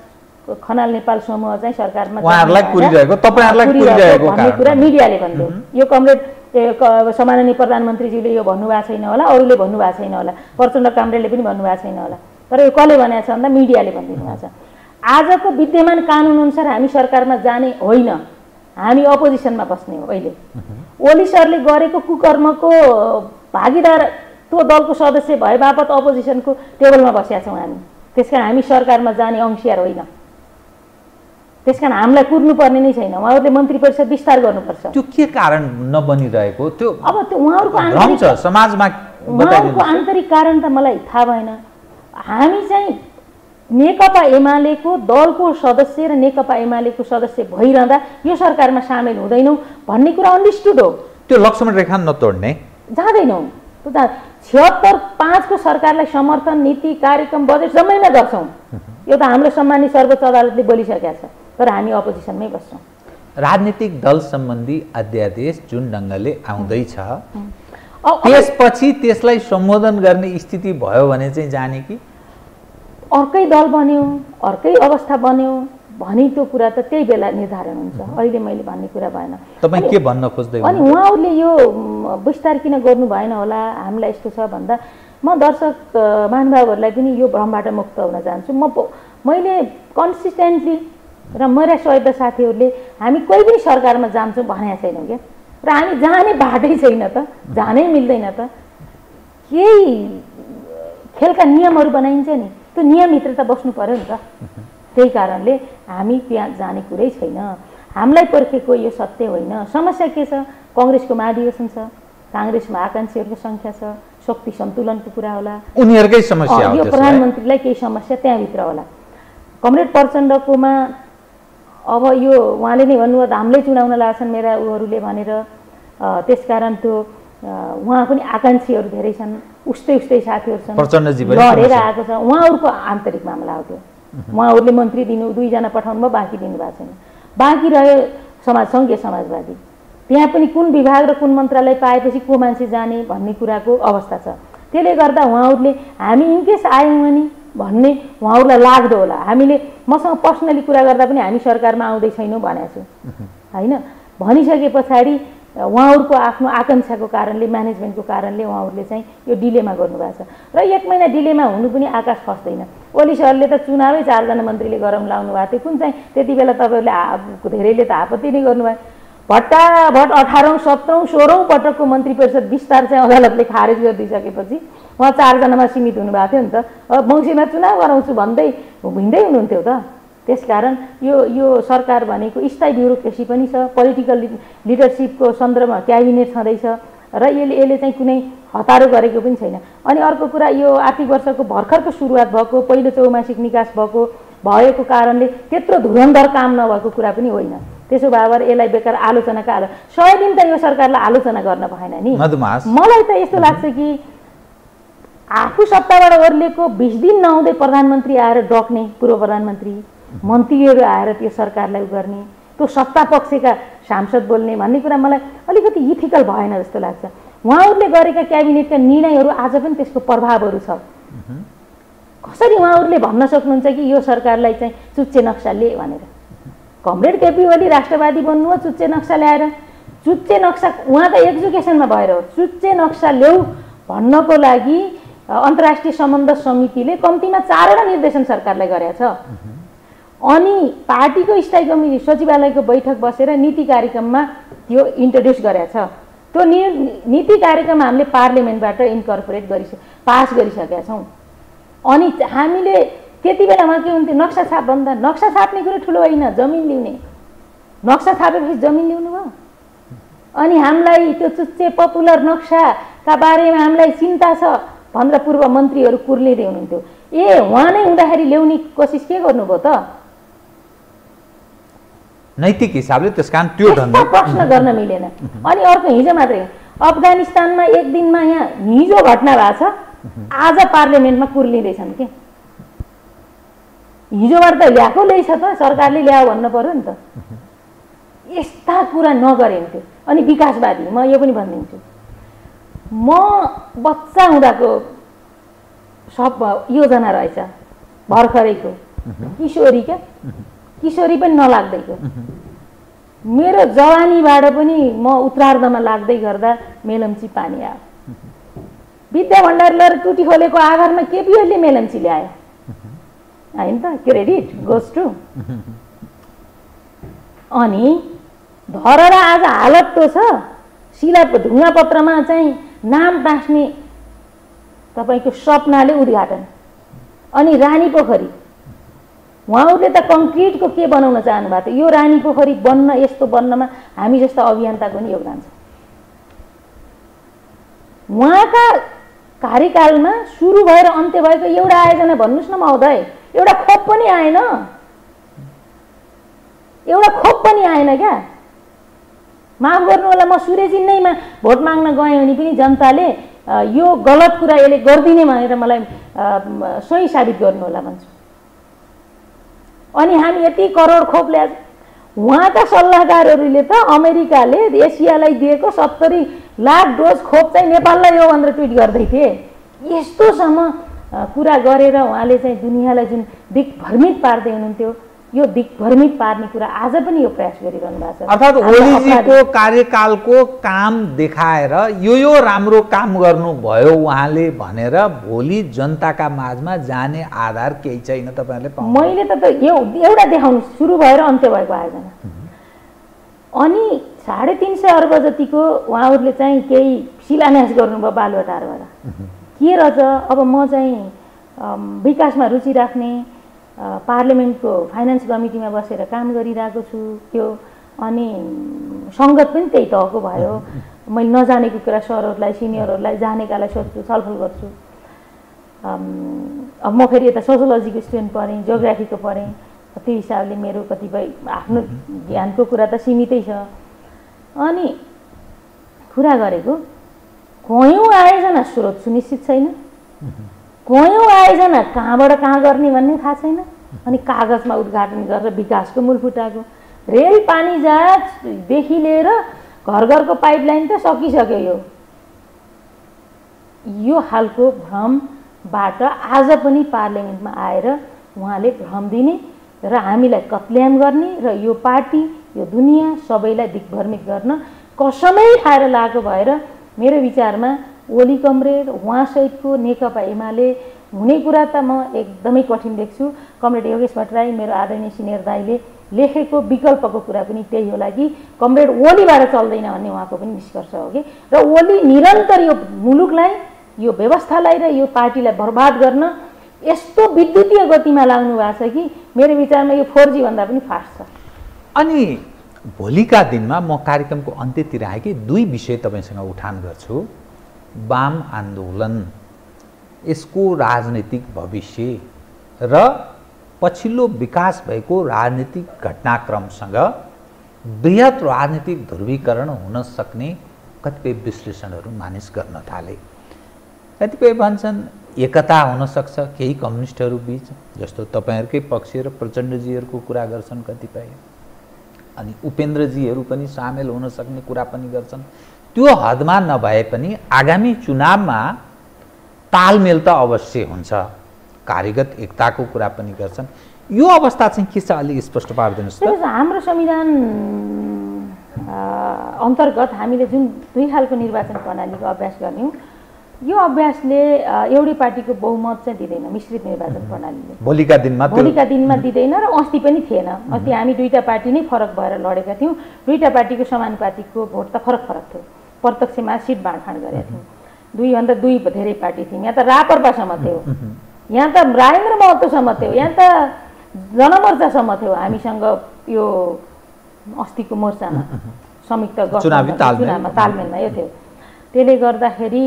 खनाल नेपाल समूह चाहिँ सरकारमा भन्ने कुरा मिडियाले भन्यो। यो कमरेड सम्माननीय प्रधानमन्त्रीजीले यो भन्नुभएको छैन होला, अरूले भन्नुभएको छैन होला, प्रचण्ड कामरेडले पनि भन्नुभएको छैन होला, तर यो कसले भनेको छ भन्दा मिडियाले भनिदिनु भएको छ। आजको विद्यमान कानुनअनुसार हामी सरकारमा जाने होइन, हामी अपोजिसनमा बस्ने हो। अहिले ओली सरले गरेको कुकर्मको भागीदार त्यो दलको सदस्य भए बापत अपोजिसनको टेबलमा बसेका छौँ हामी, त्यस कारण हामी सरकारमा जाने अंशियार होइन। त्यसकारण हामीलाई कुर्नुपर्ने नै छैन, उहाँहरूले मन्त्री परिषद विस्तार गर्नुपर्छ। त्यो के कारण नबनिरहेको त्यो अब त्यो उहाँहरूको आन्तरिक समाजमा उहाँहरूको आन्तरिक कारण त मलाई थाहा भएन। हामी चाहिँ नेकपा एमालेको दलको सदस्य र नेकपा एमालेको सदस्य भइरहँदा यो सरकारमा सामेल हुँदैनौँ भन्ने कुरा अन्डरस्टुड हो। त्यो लक्ष्मण रेखा नतोड्ने जाँदैनौँ, छिहत्तर पाँचको सरकारलाई समर्थन नीति कार्यक्रम बजेट जम्मैमा गर्छौँ, यो त हाम्रो सम्मानित सर्वोच्च अदालतले बोलिसकेका छ, तर हामी अपोजिसनमै बस्छौँ। राजनीतिक दल सम्बन्धी अध्यादेश जुन ढङ्गले आउँदैछ त्यसपछि त्यसलाई सम्बोधन गर्ने स्थिति भयो भने चाहिँ जाने कि अर्कै दल बन्यो, अर्कै अवस्था बन्यो भने त्यो कुरा त त्यही बेला निर्धारण हुन्छ। अहिले मैले भन्ने कुरा भएन। तपाईँ के भन्न खोज्दै अनि उहाँहरूले यो विस्तार किन गर्नु भएन होला, हामीलाई यस्तो छ भन्दा म दर्शक महानुभावहरूलाई पनि यो भ्रमबाट मुक्त हुन चाहन्छु। म मैले कन्सिस्टेन्टली र मेरा सबै साथीहरूले हामी कोही पनि सरकारमा जान्छौँ भनेको छैनौँ क्या, र हामी जाने बाटै छैन त, जानै मिल्दैन त। केही खेलका नियमहरू बनाइन्छ नि, त्यो नियमभित्र त बस्नु पऱ्यो नि त, त्यही कारणले हामी त्यहाँ जाने कुरै छैन। हामीलाई पर्खेको यो सत्य होइन। समस्या के छ? कङ्ग्रेसको महाधिवेशन छ, काङ्ग्रेसमा आकाङ्क्षीहरूको सङ्ख्या छ, शक्ति सन्तुलनको कुरा होला, उनीहरूकै समस्या हो, यो प्रधानमन्त्रीलाई केही समस्या त्यहाँभित्र होला। कमरेड प्रचण्डकोमा अब यो उहाँले नै भन्नुभयो हामीले चुनाउन लाग्छन् मेरा उहरूले भनेर, त्यसकारण त्यो उहाँ पनि आकाङ्क्षीहरू धेरै छन्, उस्तै उस्तै साथीहरू छन्, लडेर आएको छ। उहाँहरूको आन्तरिक मामला हो त्यो, उहाँहरूले मन्त्री दिनु दुईजना पठाउनु भयो, बाँकी दिनुभएको छैन। बाँकी रह्यो समाज सङ्घीय समाजवादी, त्यहाँ पनि कुन विभाग र कुन मन्त्रालय पाएपछि को मान्छे जाने भन्ने कुराको अवस्था छ। त्यसले गर्दा उहाँहरूले हामी इनकेस आयौँ भने भन्ने उहाँहरूलाई लाग्दो होला। हामीले मसँग पर्सनली कुरा गर्दा पनि हामी सरकारमा आउँदै छैनौँ भनेको छु होइन, भनिसके पछाडि उहाँहरूको आफ्नो आकाङ्क्षाको कारणले म्यानेजमेन्टको कारणले उहाँहरूले चाहिँ यो डिलेमा गर्नुभएको छ। र एक महिना डिलेमा हुनु पनि आकाश खस्दैन। ओली सरले त चुनावै चारजना मन्त्रीले गराउन लाउनु भएको थियो, कुन चाहिँ त्यति बेला तपाईँहरूले धेरैले त आपत्ति नै गर्नुभयो। भट्टाभट अठारौँ सत्रौँ सोह्रौँ पटकको मन्त्री परिषद विस्तार चाहिँ अदालतले खारेज गरिदिइसकेपछि उहाँ चारजनामा सीमित हुनुभएको थियो नि त, मङ्सिरमा चुनाव गराउँछु भन्दै हिँड्दै हुनुहुन्थ्यो त। त्यसकारण यो यो सरकार भनेको स्थायी ब्युरोक्रेसी पनि छ, पोलिटिकल लिडरसिपको सन्दर्भमा क्याबिनेट छँदैछ र यसले यसले चाहिँ कुनै हतारो गरेको पनि छैन। अनि अर्को कुरा यो आर्थिक वर्षको भर्खरको सुरुवात भएको पहिलो चौमासिक निकास भएको भएको कारणले त्यत्रो धुरन्धर काम नभएको कुरा पनि होइन। त्यसो बाबर यसलाई बेकार आलोचना का सय दिन त यो सरकारलाई आलोचना गर्न भएन नि। मलाई त यस्तो लाग्छ कि आफू सत्ताबाट ओर्लेको बीस दिन नहुँदै प्रधानमन्त्री आएर डक्ने, पूर्व प्रधानमन्त्री मन्त्रीहरू आएर त्यो सरकारलाई उ गर्ने, त्यो सत्ता पक्षका सांसद बोल्ने भन्ने कुरा मलाई अलिकति इथिकल भएन जस्तो लाग्छ। उहाँहरूले गरेका क्याबिनेटका निर्णयहरू आज पनि त्यसको प्रभावहरू छ। कसरी उहाँहरूले भन्न सक्नुहुन्छ कि यो सरकारलाई चाहिँ चुच्चे नक्साले भनेर? कमरेड केपी ओली राष्ट्रवादी बन्नु हो चुच्चे नक्सा ल्याएर। चुच्चे नक्सा उहाँ त एजुकेसनमा भएर हो। चुच्चे नक्सा ल्याऊ भन्नको लागि अन्तर्राष्ट्रिय सम्बन्ध समितिले कम्तीमा चारवटा निर्देशन सरकारलाई गरेछ। अनि पार्टीको स्थायी कमिटी सचिवालयको बैठक बसेर नीति कार्यक्रममा त्यो इन्ट्रोड्युस गरेछ। त्यो नीति कार्यक्रम हामीले पार्लियामेन्टबाट इन्कर्पोरेट गरिस पास गरिसकेका छौँ। अनि हामीले त्यति बेला उहाँ के हुन्थ्यो नक्सा छाप भन्दा नक्सा छाप्ने कुरो ठुलो होइन, जमिन लिउने। नक्सा छापेपछि जमिन लिउनु भयो। अनि हामीलाई त्यो चुच्चे पपुलर नक्साका बारेमा हामीलाई चिन्ता छ भनेर पूर्व मन्त्रीहरू कुर्लिँदै हुनुहुन्थ्यो। ए उहाँ नै हुँदाखेरि ल्याउने कोसिस के गर्नुभयो त? नैतिक हिसाबले त्यसकारण त्यो धन्दा प्रश्न गर्न मिलेन। अनि अर्को हिजो मात्रै अफगानिस्तानमा एक दिनमा यहाँ हिजो घटना भएको छ, आज पार्लियामेन्टमा कुर्लिँदैछन् के? हिजोबाट त ल्याएको ल्याइछ त, सरकारले ल्यायो भन्नु पर्यो नि त। यस्ता कुरा नगरिन्थ्यो। अनि विकासवादी म यो पनि भनिदिन्छु, म बच्चा हुँदाको सब योजना रहेछ, भर्खरैको किशोरी क्या किशोरी पनि नलाग्दैको। मेरो जवानीबाट पनि म उत्तरार्धमा लाग्दै गर्दा मेलम्ची पानी आयो। विद्या भण्डारीले टुटी खोलेको आधारमा केपी ओलीले मेलम्ची ल्यायो होइन त, क्रेडिट गोज टु। अनि धरहरा आज हालत त छ, शिला ढुङ्गापत्रमा चाहिँ नाम टाँस्ने तपाईँको सपनाले उद्घाटन। अनि रानी पोखरी उहाँहरूले त कङ्क्रिटको के बनाउन चाहनु भएको थियो। यो रानी पोखरी बन्न यस्तो बन्नमा हामी जस्ता अभियन्ताको पनि योगदान छ। उहाँका कार्यकालमा सुरु भएर अन्त्य भएको एउटा आयोजना भन्नुहोस् न महोदय, एउटा खोप पनि आएन, एउटा खोप पनि आएन क्या। माफ गर्नु होला, म सूर्यजी नैमा भोट माग्न गएँ भने पनि जनताले यो गलत कुरा यसले गरिदिने भनेर मलाई सही साबित गर्नु होला भन्छु। अनि हामी यति करोड खोप ल्याए। उहाँका सल्लाहकारहरूले त अमेरिकाले एसियालाई दिएको सत्तरी लाख डोज खोप चाहिँ नेपाललाई यो भनेर ट्विट गर्दै थिए। यस्तोसम्म कुरा गरेर उहाँले चाहिँ दुनियाँलाई जुन दिग्भ्रमित पार्दै हुनुहुन्थ्यो, यो दिग्भ्रमित पार्ने कुरा आज पनि यो प्रयास गरिरहनु भएको छ। अर्थात् ओलीजीको कार्यकालको काम देखाएर यो यो राम्रो काम गर्नुभयो उहाँले भनेर भोलि जनताका माझमा जाने आधार केही छैन तपाईँहरूले पाउनु। मैले त यो एउटा देखाउनु सुरु भएर अन्त्य भएको आयोजना। अनि साढे तीन सय अर्ब जतिको उहाँहरूले चाहिँ केही शिलान्यास गर्नुभयो बालुवाटारबाट। के रहेछ? अब म चाहिँ विकासमा रुचि राख्ने, पार्लियामेन्टको फाइनेन्स कमिटीमा बसेर काम गरिरहेको छु त्यो। अनि सङ्गत पनि त्यही तहको भयो। मैले नजानेको कुरा सरहरूलाई सिनियरहरूलाई जानेकालाई सोध्छु, छलफल गर्छु। अब म फेरि यता सोसियोलोजीको स्टुडेन्ट पढेँ, जियोग्राफीको पढेँ, त्यो हिसाबले मेरो कतिपय आफ्नो ज्ञानको कुरा त सीमितै छ। अनि कुरा गरेको कयौँ आयोजना स्रोत सुनिश्चित छैन, कयौँ आयोजना कहाँबाट कहाँ गर्ने भन्ने थाहा छैन। अनि कागजमा उद्घाटन गरेर विकासको मूल फुटाएको। रेल पानी जहाजदेखि लिएर घर घरको पाइपलाइन त सकिसक्यो। यो यो हालको भ्रमबाट आज पनि पार्लियामेन्टमा आएर उहाँले भ्रम दिने र हामीलाई कत्ल्याम गर्ने र यो पार्टी यो दुनियाँ सबैलाई दिग्भ्रमित गर्न कसमै खाएर लागेको भएर मेरो विचारमा ओली कमरेड उहाँसहितको नेकपा एमाले हुने कुरा त म एकदमै कठिन देख्छु। कमरेड योगेश भट्टराई मेरो आदरणीय सिनियर दाईले लेखेको विकल्पको कुरा पनि त्यही होला कि कमरेड ओलीबाट चल्दैन भन्ने उहाँको पनि निष्कर्ष हो कि। र ओली निरन्तर यो मुलुकलाई, यो व्यवस्थालाई र यो पार्टीलाई बर्बाद गर्न यस्तो विद्युतीय गतिमा लाग्नु भएको छ कि मेरो विचारमा यो फोर जी भन्दा पनि फास्ट छ। अनि भोलिका दिनमा म कार्यक्रमको अन्त्यतिर आएँ कि दुई विषय तपाईँसँग उठान गर्छु। वाम आंदोलन, इसको राजनीतिक भविष्य र पछिल्लो विकास भएको राजनीतिक घटनाक्रमसँग बृहत राजनीतिक ध्रुवीकरण हुन सक्ने कतिपय विश्लेषणहरू मानिस गर्न थाले। कतिपय भन्छन् एकता हुन सक्छ केही कम्युनिस्टहरू बीच, जस्तो तपाईहरुकै पक्ष र प्रचण्डजीहरुको कुरा गर्छन् कतिपय, अनि उपेन्द्रजीहरू पनि सामेल हुन सक्ने कुरा पनि गर्छन्। त्यो हदमा नभए पनि आगामी चुनावमा तालमेल त अवश्य हुन्छ, कार्यगत एकताको कुरा पनि गर्छन्। यो अवस्था चाहिँ के छ अलि स्पष्ट पार्दिनुस् त। हाम्रो संविधान अन्तर्गत हामीले जुन दुई खालको निर्वाचन प्रणालीको अभ्यास गर्यौं, यो अभ्यासले एउटै पार्टीको बहुमत चाहिँ दिदैन। मिश्रित निर्वाचन प्रणालीले भोलिका दिनमा भोलिका दिनमा दिदैन र अस्ति पनि थिएन। अस्ति हामी दुईटा पार्टी नै फरक भएर लडेका थियौं, दुईटा पार्टीको समानुपातिको भोट त फरक फरक थियो, प्रत्यक्षमा सिट बाँडफाँड गरेका थियौं। दुई भन्दा दुई धेरै पार्टी थियौं, यहाँ त रापरपासम्म थियो, यहाँ त राजेन्द्र महतोसम्म थियो, यहाँ त जनमोर्चासम्म थियो हामीसँग यो अस्तिको मोर्चामा संयुक्त चुनावमा तालमेलमा यो थियो। त्यसले गर्दाखेरि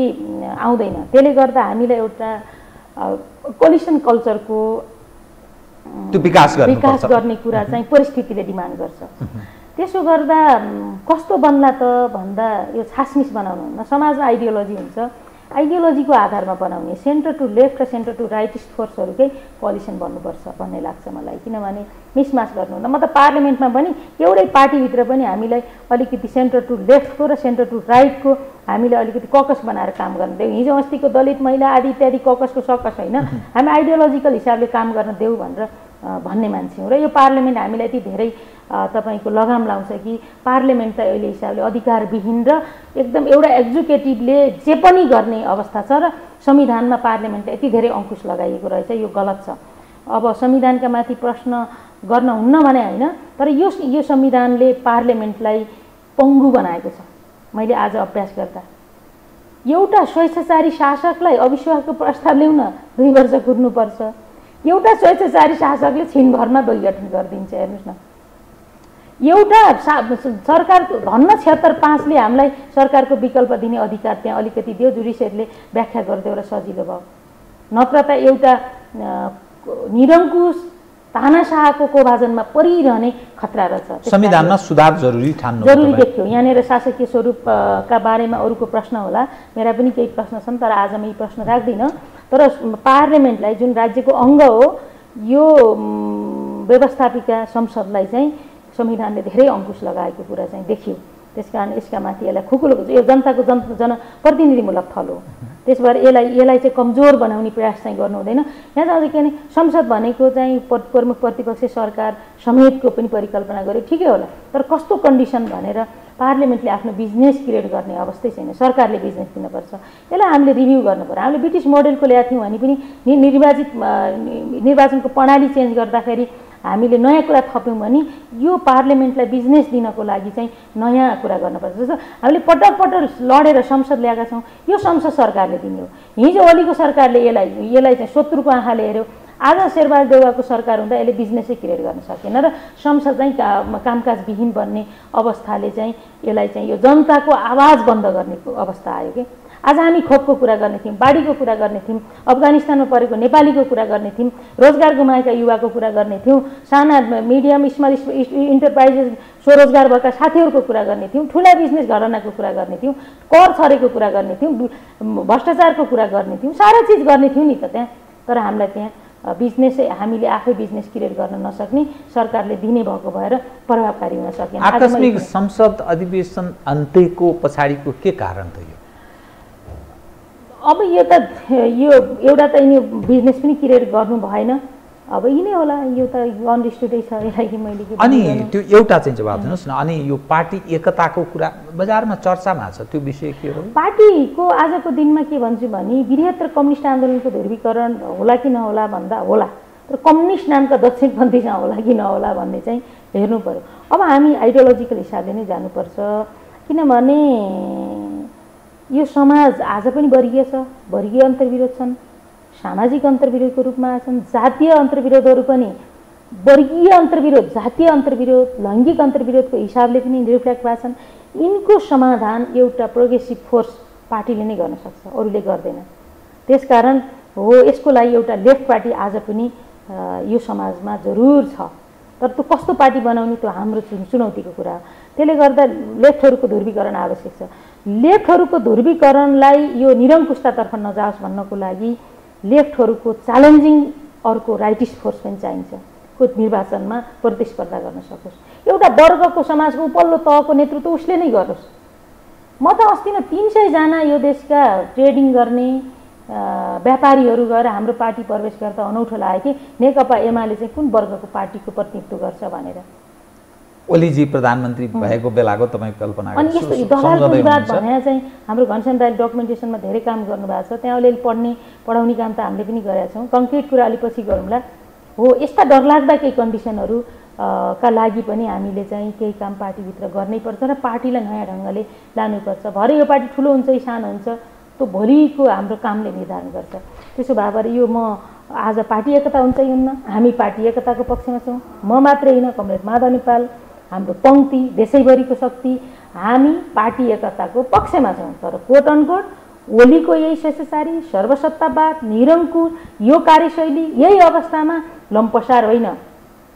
आउँदैन, त्यसले गर्दा हामीले एउटा कोलिसन कल्चरको विकास विकास गर्ने कुरा चाहिँ परिस्थितिले डिमान्ड गर्छ। त्यसो गर्दा कस्तो बन्ला त भन्दा यो छासमिस बनाउनु हुन्न। समाजमा आइडियोलोजी हुन्छ, आइडियोलोजीको आधारमा बनाउने सेन्टर टु लेफ्ट र सेन्टर टु राइटिस्ट फोर्सहरूकै कोलिसन बन्नुपर्छ भन्ने लाग्छ मलाई, किनभने मिसम्याच गर्नुहुन्न। म त पार्लियामेन्टमा पनि एउटै पार्टीभित्र पनि हामीलाई अलिकति सेन्टर टु लेफ्टको र सेन्टर टु राइटको हामीले अलिकति ककस बनाएर काम गर्न देऊ। हिजो अस्तिको दलित महिला आदि इत्यादि ककसको सकस होइन, हामी आइडियोलोजिकल हिसाबले काम गर्न देऊ भनेर भन्ने मान्छे हौँ। र यो पार्लियामेन्ट हामीलाई यति धेरै तपाईको लगाम लाउँछ कि पार्लियामेन्ट त अहिले हिसाबले अधिकारविहीन र एकदम एउटा एक्जिक्युटिभले जे पनि गर्ने अवस्था छ, र संविधानमा पार्लियामेन्टलाई यति धेरै अंकुश लगाइएको रहेछ, यो गलत छ। अब संविधानका माथि प्रश्न गर्न हुन्न भने हैन, तर यो यो संविधानले पार्लियामेन्टलाई पङ्गु बनाएको छ। मैले आज अभ्यास गर्दा एउटा स्वेच्छाचारी शासकलाई अविश्वासको प्रस्ताव ल्याउन दुई वर्ष कुर्नुपर्छ, एउटा स्वेच्छाचारी शासकले छिनभरमा विघटन गरिदिन्छ। हेर्नुहोस् न, एउटा सरकार भन्न छिहत्तर पाँचले हामीलाई सरकारको विकल्प दिने अधिकार त्यहाँ अलिकति दियो, जुडिसियरले व्याख्या गरिदियो र सजिलो भयो। नत्र त एउटा निरङ्कुश तानाशाहको कोभाजनमा परिरहने खतरा रहेछ। संविधानमा सुधार जरुरी ठान्नु जरुरी देखियो। यहाँनिर शासकीय स्वरूपका बारेमा अरूको प्रश्न होला, मेरा पनि केही प्रश्न छन्, तर आज म यी प्रश्न राख्दिनँ। तर पार्लियामेन्टलाई जुन राज्यको अङ्ग हो, यो व्यवस्थापिका संसदलाई चाहिँ संविधानले धेरै अंकुश लगाएको कुरा चाहिँ देखियो। त्यसकारण यसका माथि यसलाई खुकुलो, यो जनताको जन जनप्रतिनिधिमूलक थल हो, त्यस भएर यसलाई यसलाई चाहिँ कमजोर बनाउने प्रयास चाहिँ गर्नु हुँदैन। यहाँ चाहिँ अझ किनभने संसद भनेको चाहिँ प्रमुख प्रतिपक्षी सरकार समेतको पनि परिकल्पना गर्यो, ठिकै होला, तर कस्तो कन्डिसन भनेर पार्लियामेन्टले आफ्नो बिजनेस क्रिएट गर्ने अवस्थै छैन। सरकारले बिजनेस दिनुपर्छ, यसलाई हामीले रिभ्यू गर्नुपर्छ। हामीले ब्रिटिस मोडेलको ल्याएको थियौँ भने पनि निर्वाचित निर्वाचनको प्रणाली चेन्ज गर्दाखेरि हामीले नयाँ कुरा थप्यौँ भने यो पार्लियामेन्टलाई बिजनेस दिनको लागि चाहिँ नयाँ कुरा गर्नुपर्छ। जस्तो हामीले पटक पटक लडेर संसद ल्याएका छौँ, यो संसद सरकारले दिने हो। हिजो ओलीको सरकारले यसलाई यसलाई चाहिँ शत्रुको आँखाले हेऱ्यो, आज शेरबहादुर देउवाको सरकार हुँदा यसले बिजनेसै क्रिएट गर्न सकेन र संसद चाहिँ कामकाज विहीन बन्ने अवस्थाले चाहिँ यसलाई चाहिँ यो जनताको आवाज बन्द गर्ने अवस्था आयो कि। आज हामी खोपको कुरा गर्ने थियौँ, बाढीको कुरा गर्ने थियौँ, अफगानिस्तानमा परेको नेपालीको कुरा गर्ने थियौँ, रोजगार गुमाएका युवाको कुरा गर्ने थियौँ, साना मिडियम स्मल इन्टरप्राइजेस स्वरोजगार भएका साथीहरूको कुरा गर्ने थियौँ, ठुला बिजनेस घरानाको कुरा गर्ने थियौँ, कर छरेको कुरा गर्ने थियौँ, भ्रष्टाचारको कुरा गर्ने थियौँ, सारा चिज गर्ने थियौँ नि त त्यहाँ। तर हामीलाई त्यहाँ बिजनेसै हामीले आफै बिजनेस क्रिएट गर्न नसक्ने, सरकारले दिने भएको भएर प्रभावकारी हुन सकेन। आकस्मिक संसद अधिवेशन अन्त्यको पछाडिको के कारण थियो? अब यो त यो एउटा त यिनी बिजनेस पनि क्रिएट गर्नु भएन, अब यिनै होला, यो त अनरिस्टुडै छ यसलाई मैले के। अनि त्यो एउटा चाहिँ जवाब दिनुस् न। अनि यो पार्टी एकताको कुरा बजारमा चर्चामा छ, त्यो विषय के हो? पार्टीको आजको दिनमा के भन्छु भने बृहत्तर कम्युनिस्ट आन्दोलनको ध्रुवीकरण होला कि नहोला भन्दा होला, तर कम्युनिस्ट नामका दक्षिणपन्थीसँग होला कि नहोला भन्ने चाहिँ हेर्नु पर्यो। अब हामी आइडियोलोजिकल हिसाबले नै जानुपर्छ, किनभने यो समाज आज पनि वर्गीय छ, वर्गीय अन्तर्विरोध छन्, सामाजिक अन्तर्विरोधको रूपमा छन्, जातीय अन्तर्विरोधहरू पनि, वर्गीय अन्तर्विरोध, जातीय अन्तर्विरोध, लैङ्गिक अन्तर्विरोधको हिसाबले पनि रिफ्लेक्ट भएका छन्। यिनको समाधान एउटा प्रोग्रेसिभ फोर्स पार्टीले नै गर्न सक्छ, अरूले गर्दैन। त्यसकारण हो यसको लागि एउटा लेफ्ट पार्टी आज पनि यो समाजमा जरुर छ। तर त्यो कस्तो पार्टी बनाउने त्यो हाम्रो चुनौतीको कुरा हो। त्यसले गर्दा लेफ्टहरुको ध्रुवीकरण आवश्यक छ। लेफ्टहरुको ध्रुवीकरणलाई यो निरंकुशतातर्फ नजाओस् भन्नको लागि लेफ्टहरुको च्यालेन्जिङ अर्को राइटिस्ट फोर्स पनि चाहिन्छ। कुछ निर्वाचनमा प्रतिस्पर्धा गर्न सकोस्। एउटा वर्गको समाजको उपल्लो तहको नेतृत्व उसले नै गरोस्। म त अस्ति नै तीन सय जना यो देशका ट्रेडिङ गर्ने व्यापारीहरू गएर हाम्रो पार्टी प्रवेश गर्दा अनौठो लाग्यो कि नेकपा एमाले चाहिँ कुन वर्गको पार्टीको प्रतिनिधित्व गर्छ भनेर। ओलीजी प्रधानमन्त्री भएको बेलाको तपाईं कल्पना गर्नु। अनि यस्तो दलालको विवाद भने चाहिँ हाम्रो घनश्याम दाइले डकुमेन्टेसनमा धेरै काम गर्नुभएको छ। त्यहाँ अलिअलि पढ्ने पढाउने काम त हामीले पनि गरेका छौँ। कङ्क्रिट कुरा अलि पछि गरौँला। हो, यस्ता डरलाग्दा केही कन्डिसनहरू का लागि पनि हामीले चाहिँ केही काम पार्टीभित्र गर्नैपर्छ र पार्टीलाई नयाँ ढङ्गले लानुपर्छ। भरे यो पार्टी ठुलो हुन्छ कि सानो हुन्छ तो भोलि को हाम्रो कामले निर्धारण गर्छ। त्यसो भएर यो म आज पार्टी एकता हुन्छ कि हुन्न, हामी पार्टी एकताको पक्षमा छौँ। म मात्रै हैन, कमरेड माधव नेपाल हाम्रो पंक्ति देशैभरिको शक्ति, हामी पार्टी एकताको पक्षमा छौँ। तर कोट अनकोट ओलीको यही शेषचारी सर्वसत्तावाद निरङ्कुश यो कार्यशैली यही अवस्थामा लम्पसार होइन।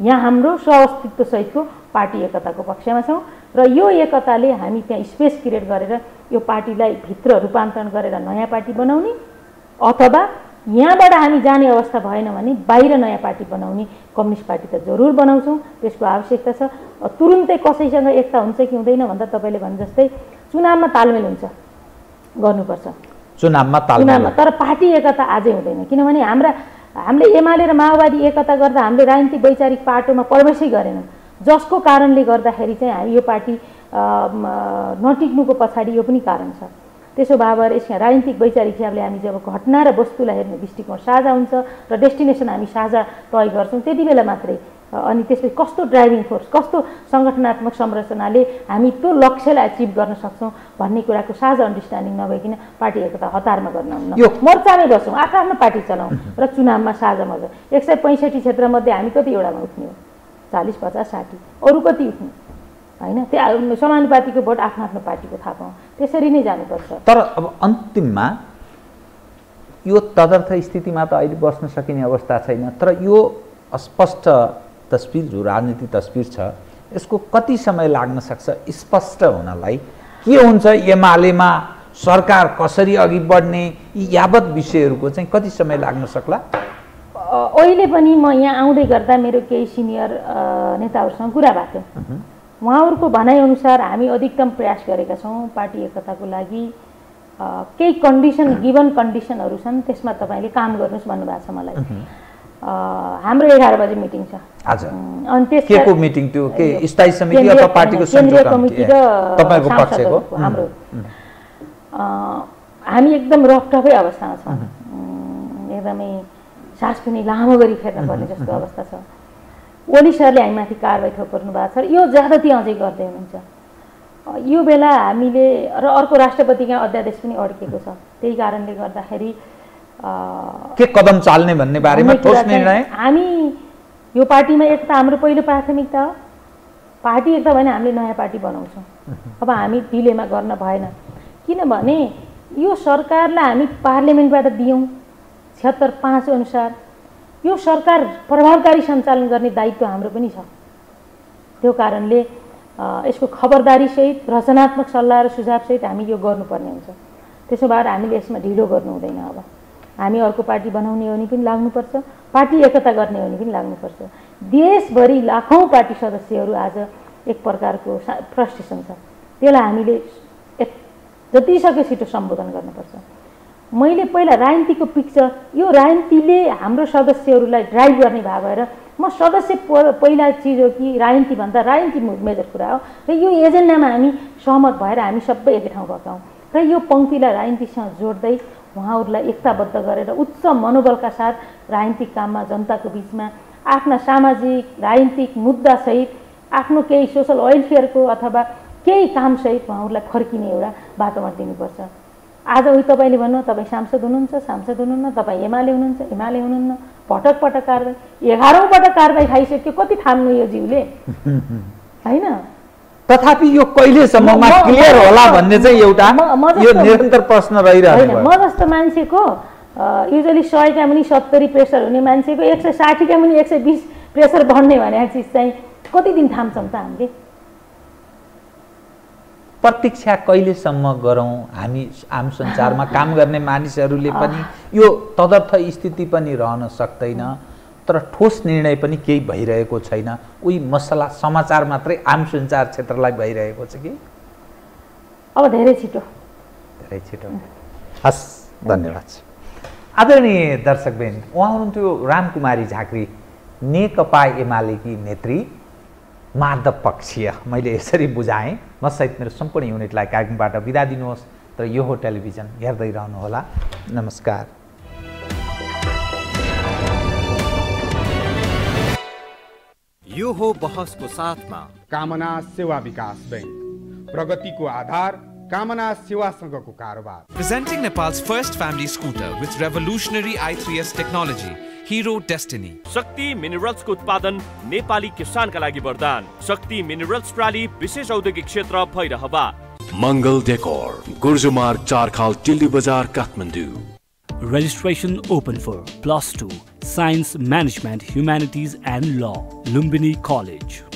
यहाँ हाम्रो सहअस्तित्व सहितको पार्टी एकताको पक्षमा छौँ र यो एकताले हामी त्यहाँ स्पेस क्रिएट गरेर यो पार्टीलाई भित्र रूपान्तरण गरेर नयाँ पार्टी बनाउने अथवा यहाँबाट हामी जाने अवस्था भएन भने बाहिर नयाँ पार्टी बनाउने कम्युनिस्ट पार्टी त जरुर बनाउँछौँ। त्यसको आवश्यकता छ। तुरुन्तै कसैसँग एकता हुन्छ कि हुँदैन भन्दा तपाईले भने जस्तै चुनावमा तालमेल हुन्छ, गर्नुपर्छ चुनावमा तालमेल। तर पार्टी एकता आजै हुँदैन, किनभने हाम्रा हामीले एमाले र माओवादी एकता गर्दा हामीले राजनीतिक वैचारिक पाटोमा प्रवेशै गरेनौँ, जसको कारणले गर्दाखेरि चाहिँ यो पार्टी नटिक्नुको पछाडि यो पनि कारण छ। त्यसो भएर यसमा राजनीतिक वैचारिक हिसाबले हामी जब घटना र वस्तुलाई हेर्ने दृष्टिकोण साझा हुन्छ र डेस्टिनेसन हामी साझा तय गर्छौँ त्यति बेला मात्रै अनि त्यसपछि कस्तो ड्राइभिङ फोर्स कस्तो संगठनात्मक संरचनाले हामी त्यो लक्ष्यलाई एचिभ गर्न सक्छौँ भन्ने कुराको साझा अन्डरस्ट्यान्डिङ नभइकन पार्टी एकता हतारमा गर्न हुन्न। मोर्चामै बसौँ, आफ्नो आफ्नो पार्टी चलाउँ र चुनावमा साझा मजा। एक सय पैँसठी क्षेत्रमध्ये हामी कति एउटामा उठ्ने हो? चालीस पचास साठी, अरू कति उठ्ने हैन? त्यो समानुपातिको भोट आफ्नो आफ्नो पार्टीको थाहा पाउँ, त्यसरी नै जानुपर्छ। तर अब अन्तिममा यो तदर्थ स्थितिमा त अहिले बस्न सकिने अवस्था छैन, तर यो अस्पष्ट तस्बिर जो राजनीतिक तस्बिर छ यसको कति समय लाग्न सक्छ स्पष्ट हुनलाई? के हुन्छ एमालेमा सरकार कसरी अघि बढ्ने यी यावत विषयहरूको चाहिँ कति समय लाग्न सक्ला? अहिले पनि म यहाँ आउँदै गर्दा मेरो केही सिनियर नेताहरूसँग कुरा भएको थियो। उहाँहरूको भनाइअनुसार हामी अधिकतम प्रयास गरेका छौँ पार्टी एकताको लागि। केही कन्डिसन गिभन कन्डिसनहरू छन् त्यसमा तपाईँले काम गर्नुहोस् भन्नुभएको छ मलाई। हाम्रो एघार बजे मिटिङ छ आज। अनि त्यसको मिटिङ त्यो के स्थायी समिति अथवा पार्टीको केन्द्रीय कमिटी र तपाईको पक्षको हाम्रो हामी एकदम रफटफै अवस्थामा छौँ। एकदमै सास पनि लामो गरी फेर्न पर्ने जस्तो अवस्था छ। ओली सरले हामीमाथि कारवाही थोपर्नु भएको छ, यो ज्यादती अझै गर्दै हुनुहुन्छ। यो बेला हामीले र अर्को राष्ट्रपतिका अध्यादेश पनि अड्केको छ, त्यही कारणले गर्दाखेरि के कदम चाल्ने भन्ने बारेमा ठोस निर्णय हामी यो पार्टीमा एकता हाम्रो पहिलो प्राथमिकता हो। पार्टी एकता भने हामीले नयाँ पार्टी बनाउँछौँ। अब हामी डिलेमा गर्न भएन, किनभने यो सरकारलाई हामी पार्लियामेन्टबाट दियौँ छिहत्तर पाँच अनुसार। यो सरकार प्रभावकारी सञ्चालन गर्ने दायित्व हाम्रो पनि छ। त्यो कारणले यसको खबरदारीसहित रचनात्मक सल्लाह र सुझावसहित हामी यो गर्नुपर्ने हुन्छ। त्यसो भएर हामीले यसमा ढिलो गर्नु हुँदैन। अब हामी अर्को पार्टी बनाउने हो भने पनि लाग्नुपर्छ, पार्टी एकता गर्ने हो भने पनि लाग्नुपर्छ। देशभरि लाखौँ पार्टी सदस्यहरू आज एक प्रकारको फ्रस्ट्रेसन छ, त्यसलाई हामीले जतिसक्दो छिटो सम्बोधन गर्नुपर्छ। मैले पहिला राजनीतिको पिक्चर यो राजनीतिले हाम्रो सदस्यहरूलाई ड्राइभ गर्ने भए भएर म सदस्य पहिला चिज हो कि राजनीति भन्दा राजनीति मेजर कुरा हो र यो एजेन्डामा हामी सहमत भएर हामी सबै एकै ठाउँ भएकाउँ र यो पङ्क्तिलाई राजनीतिसँग जोड्दै उहाँहरूलाई एकताबद्ध गरेर उच्च मनोबलका साथ राजनीतिक काममा जनताको बिचमा आफ्ना सामाजिक राजनीतिक मुद्दासहित आफ्नो केही सोसल वेलफेयरको अथवा केही कामसहित उहाँहरूलाई फर्किने एउटा वातावरण दिनुपर्छ। आज उही तपाईँले भन्नु तपाईँ सांसद हुनुहुन्छ, सांसद हुनुहुन्न, तपाईँ एमाले हुनुहुन्छ, एमाले हुनुहुन्न, पटक पटक कारबाही, एघारौँ पटक कारबाही खाइसक्यो, कति थाम्नु यो जीवले होइन? तथापि यो कहिलेसम्ममा क्लियर होला भन्ने चाहिँ एउटा यो निरन्तर प्रश्न रहिरहेको छ। म जस्तो मान्छेको यूजुअली सौ का पनि सत्तरी प्रेसर हुने मान्छेको एक सौ साठी का पनि एक सौ बीस प्रेसर बढ्ने भनेको चिज चाहिँ कति दिन थाम्छौँ त हामीले? प्रतीक्षा कहिलेसम्म गरौँ? हामी आम संसारमा काम गर्ने मानिसहरूले पनि यो तदर्थ स्थिति पनि रहन सक्दैन, तर ठोस निर्णय पनि केही भइरहेको छैन। उही मसला समाचार मात्रै आम संचार क्षेत्रलाई भइरहेको छ कि अब धेरै छिटो धेरै छिटो। हस्, धन्यवाद। आदरणीय दर्शकबेन, उहाँ हुनुहुन्थ्यो रामकुमारी झाँक्री, नेकपा एमालेकी नेत्री, माधव पक्षीय। मैले यसरी बुझाएँ। म सहित मेरो सम्पूर्ण युनिटलाई कार्यक्रमबाट बिदा दिनुहोस् र यो हो टेलिभिजन हेर्दै रहनुहोला। नमस्कार। यो हो बहसको साथमा कामना सेवा विकास बैंक, प्रगतिको आधार कामना सेवासँगको कारोबार। Presenting Nepal's first family scooter with revolutionary I three S technology, Hero Destiny. शक्ति मिनरल्सको उत्पादन नेपाली किसानका लागि वरदान। शक्ति मिनरल्स प्राली विशेष औद्योगिक क्षेत्र भैरहवा। मंगल डेकोर, गुर्जुमार्ग चारखाल, चिल्ली बजार, Kathmandu. Registration open for Plus two, Science, Management, Humanities and Law, Lumbini College.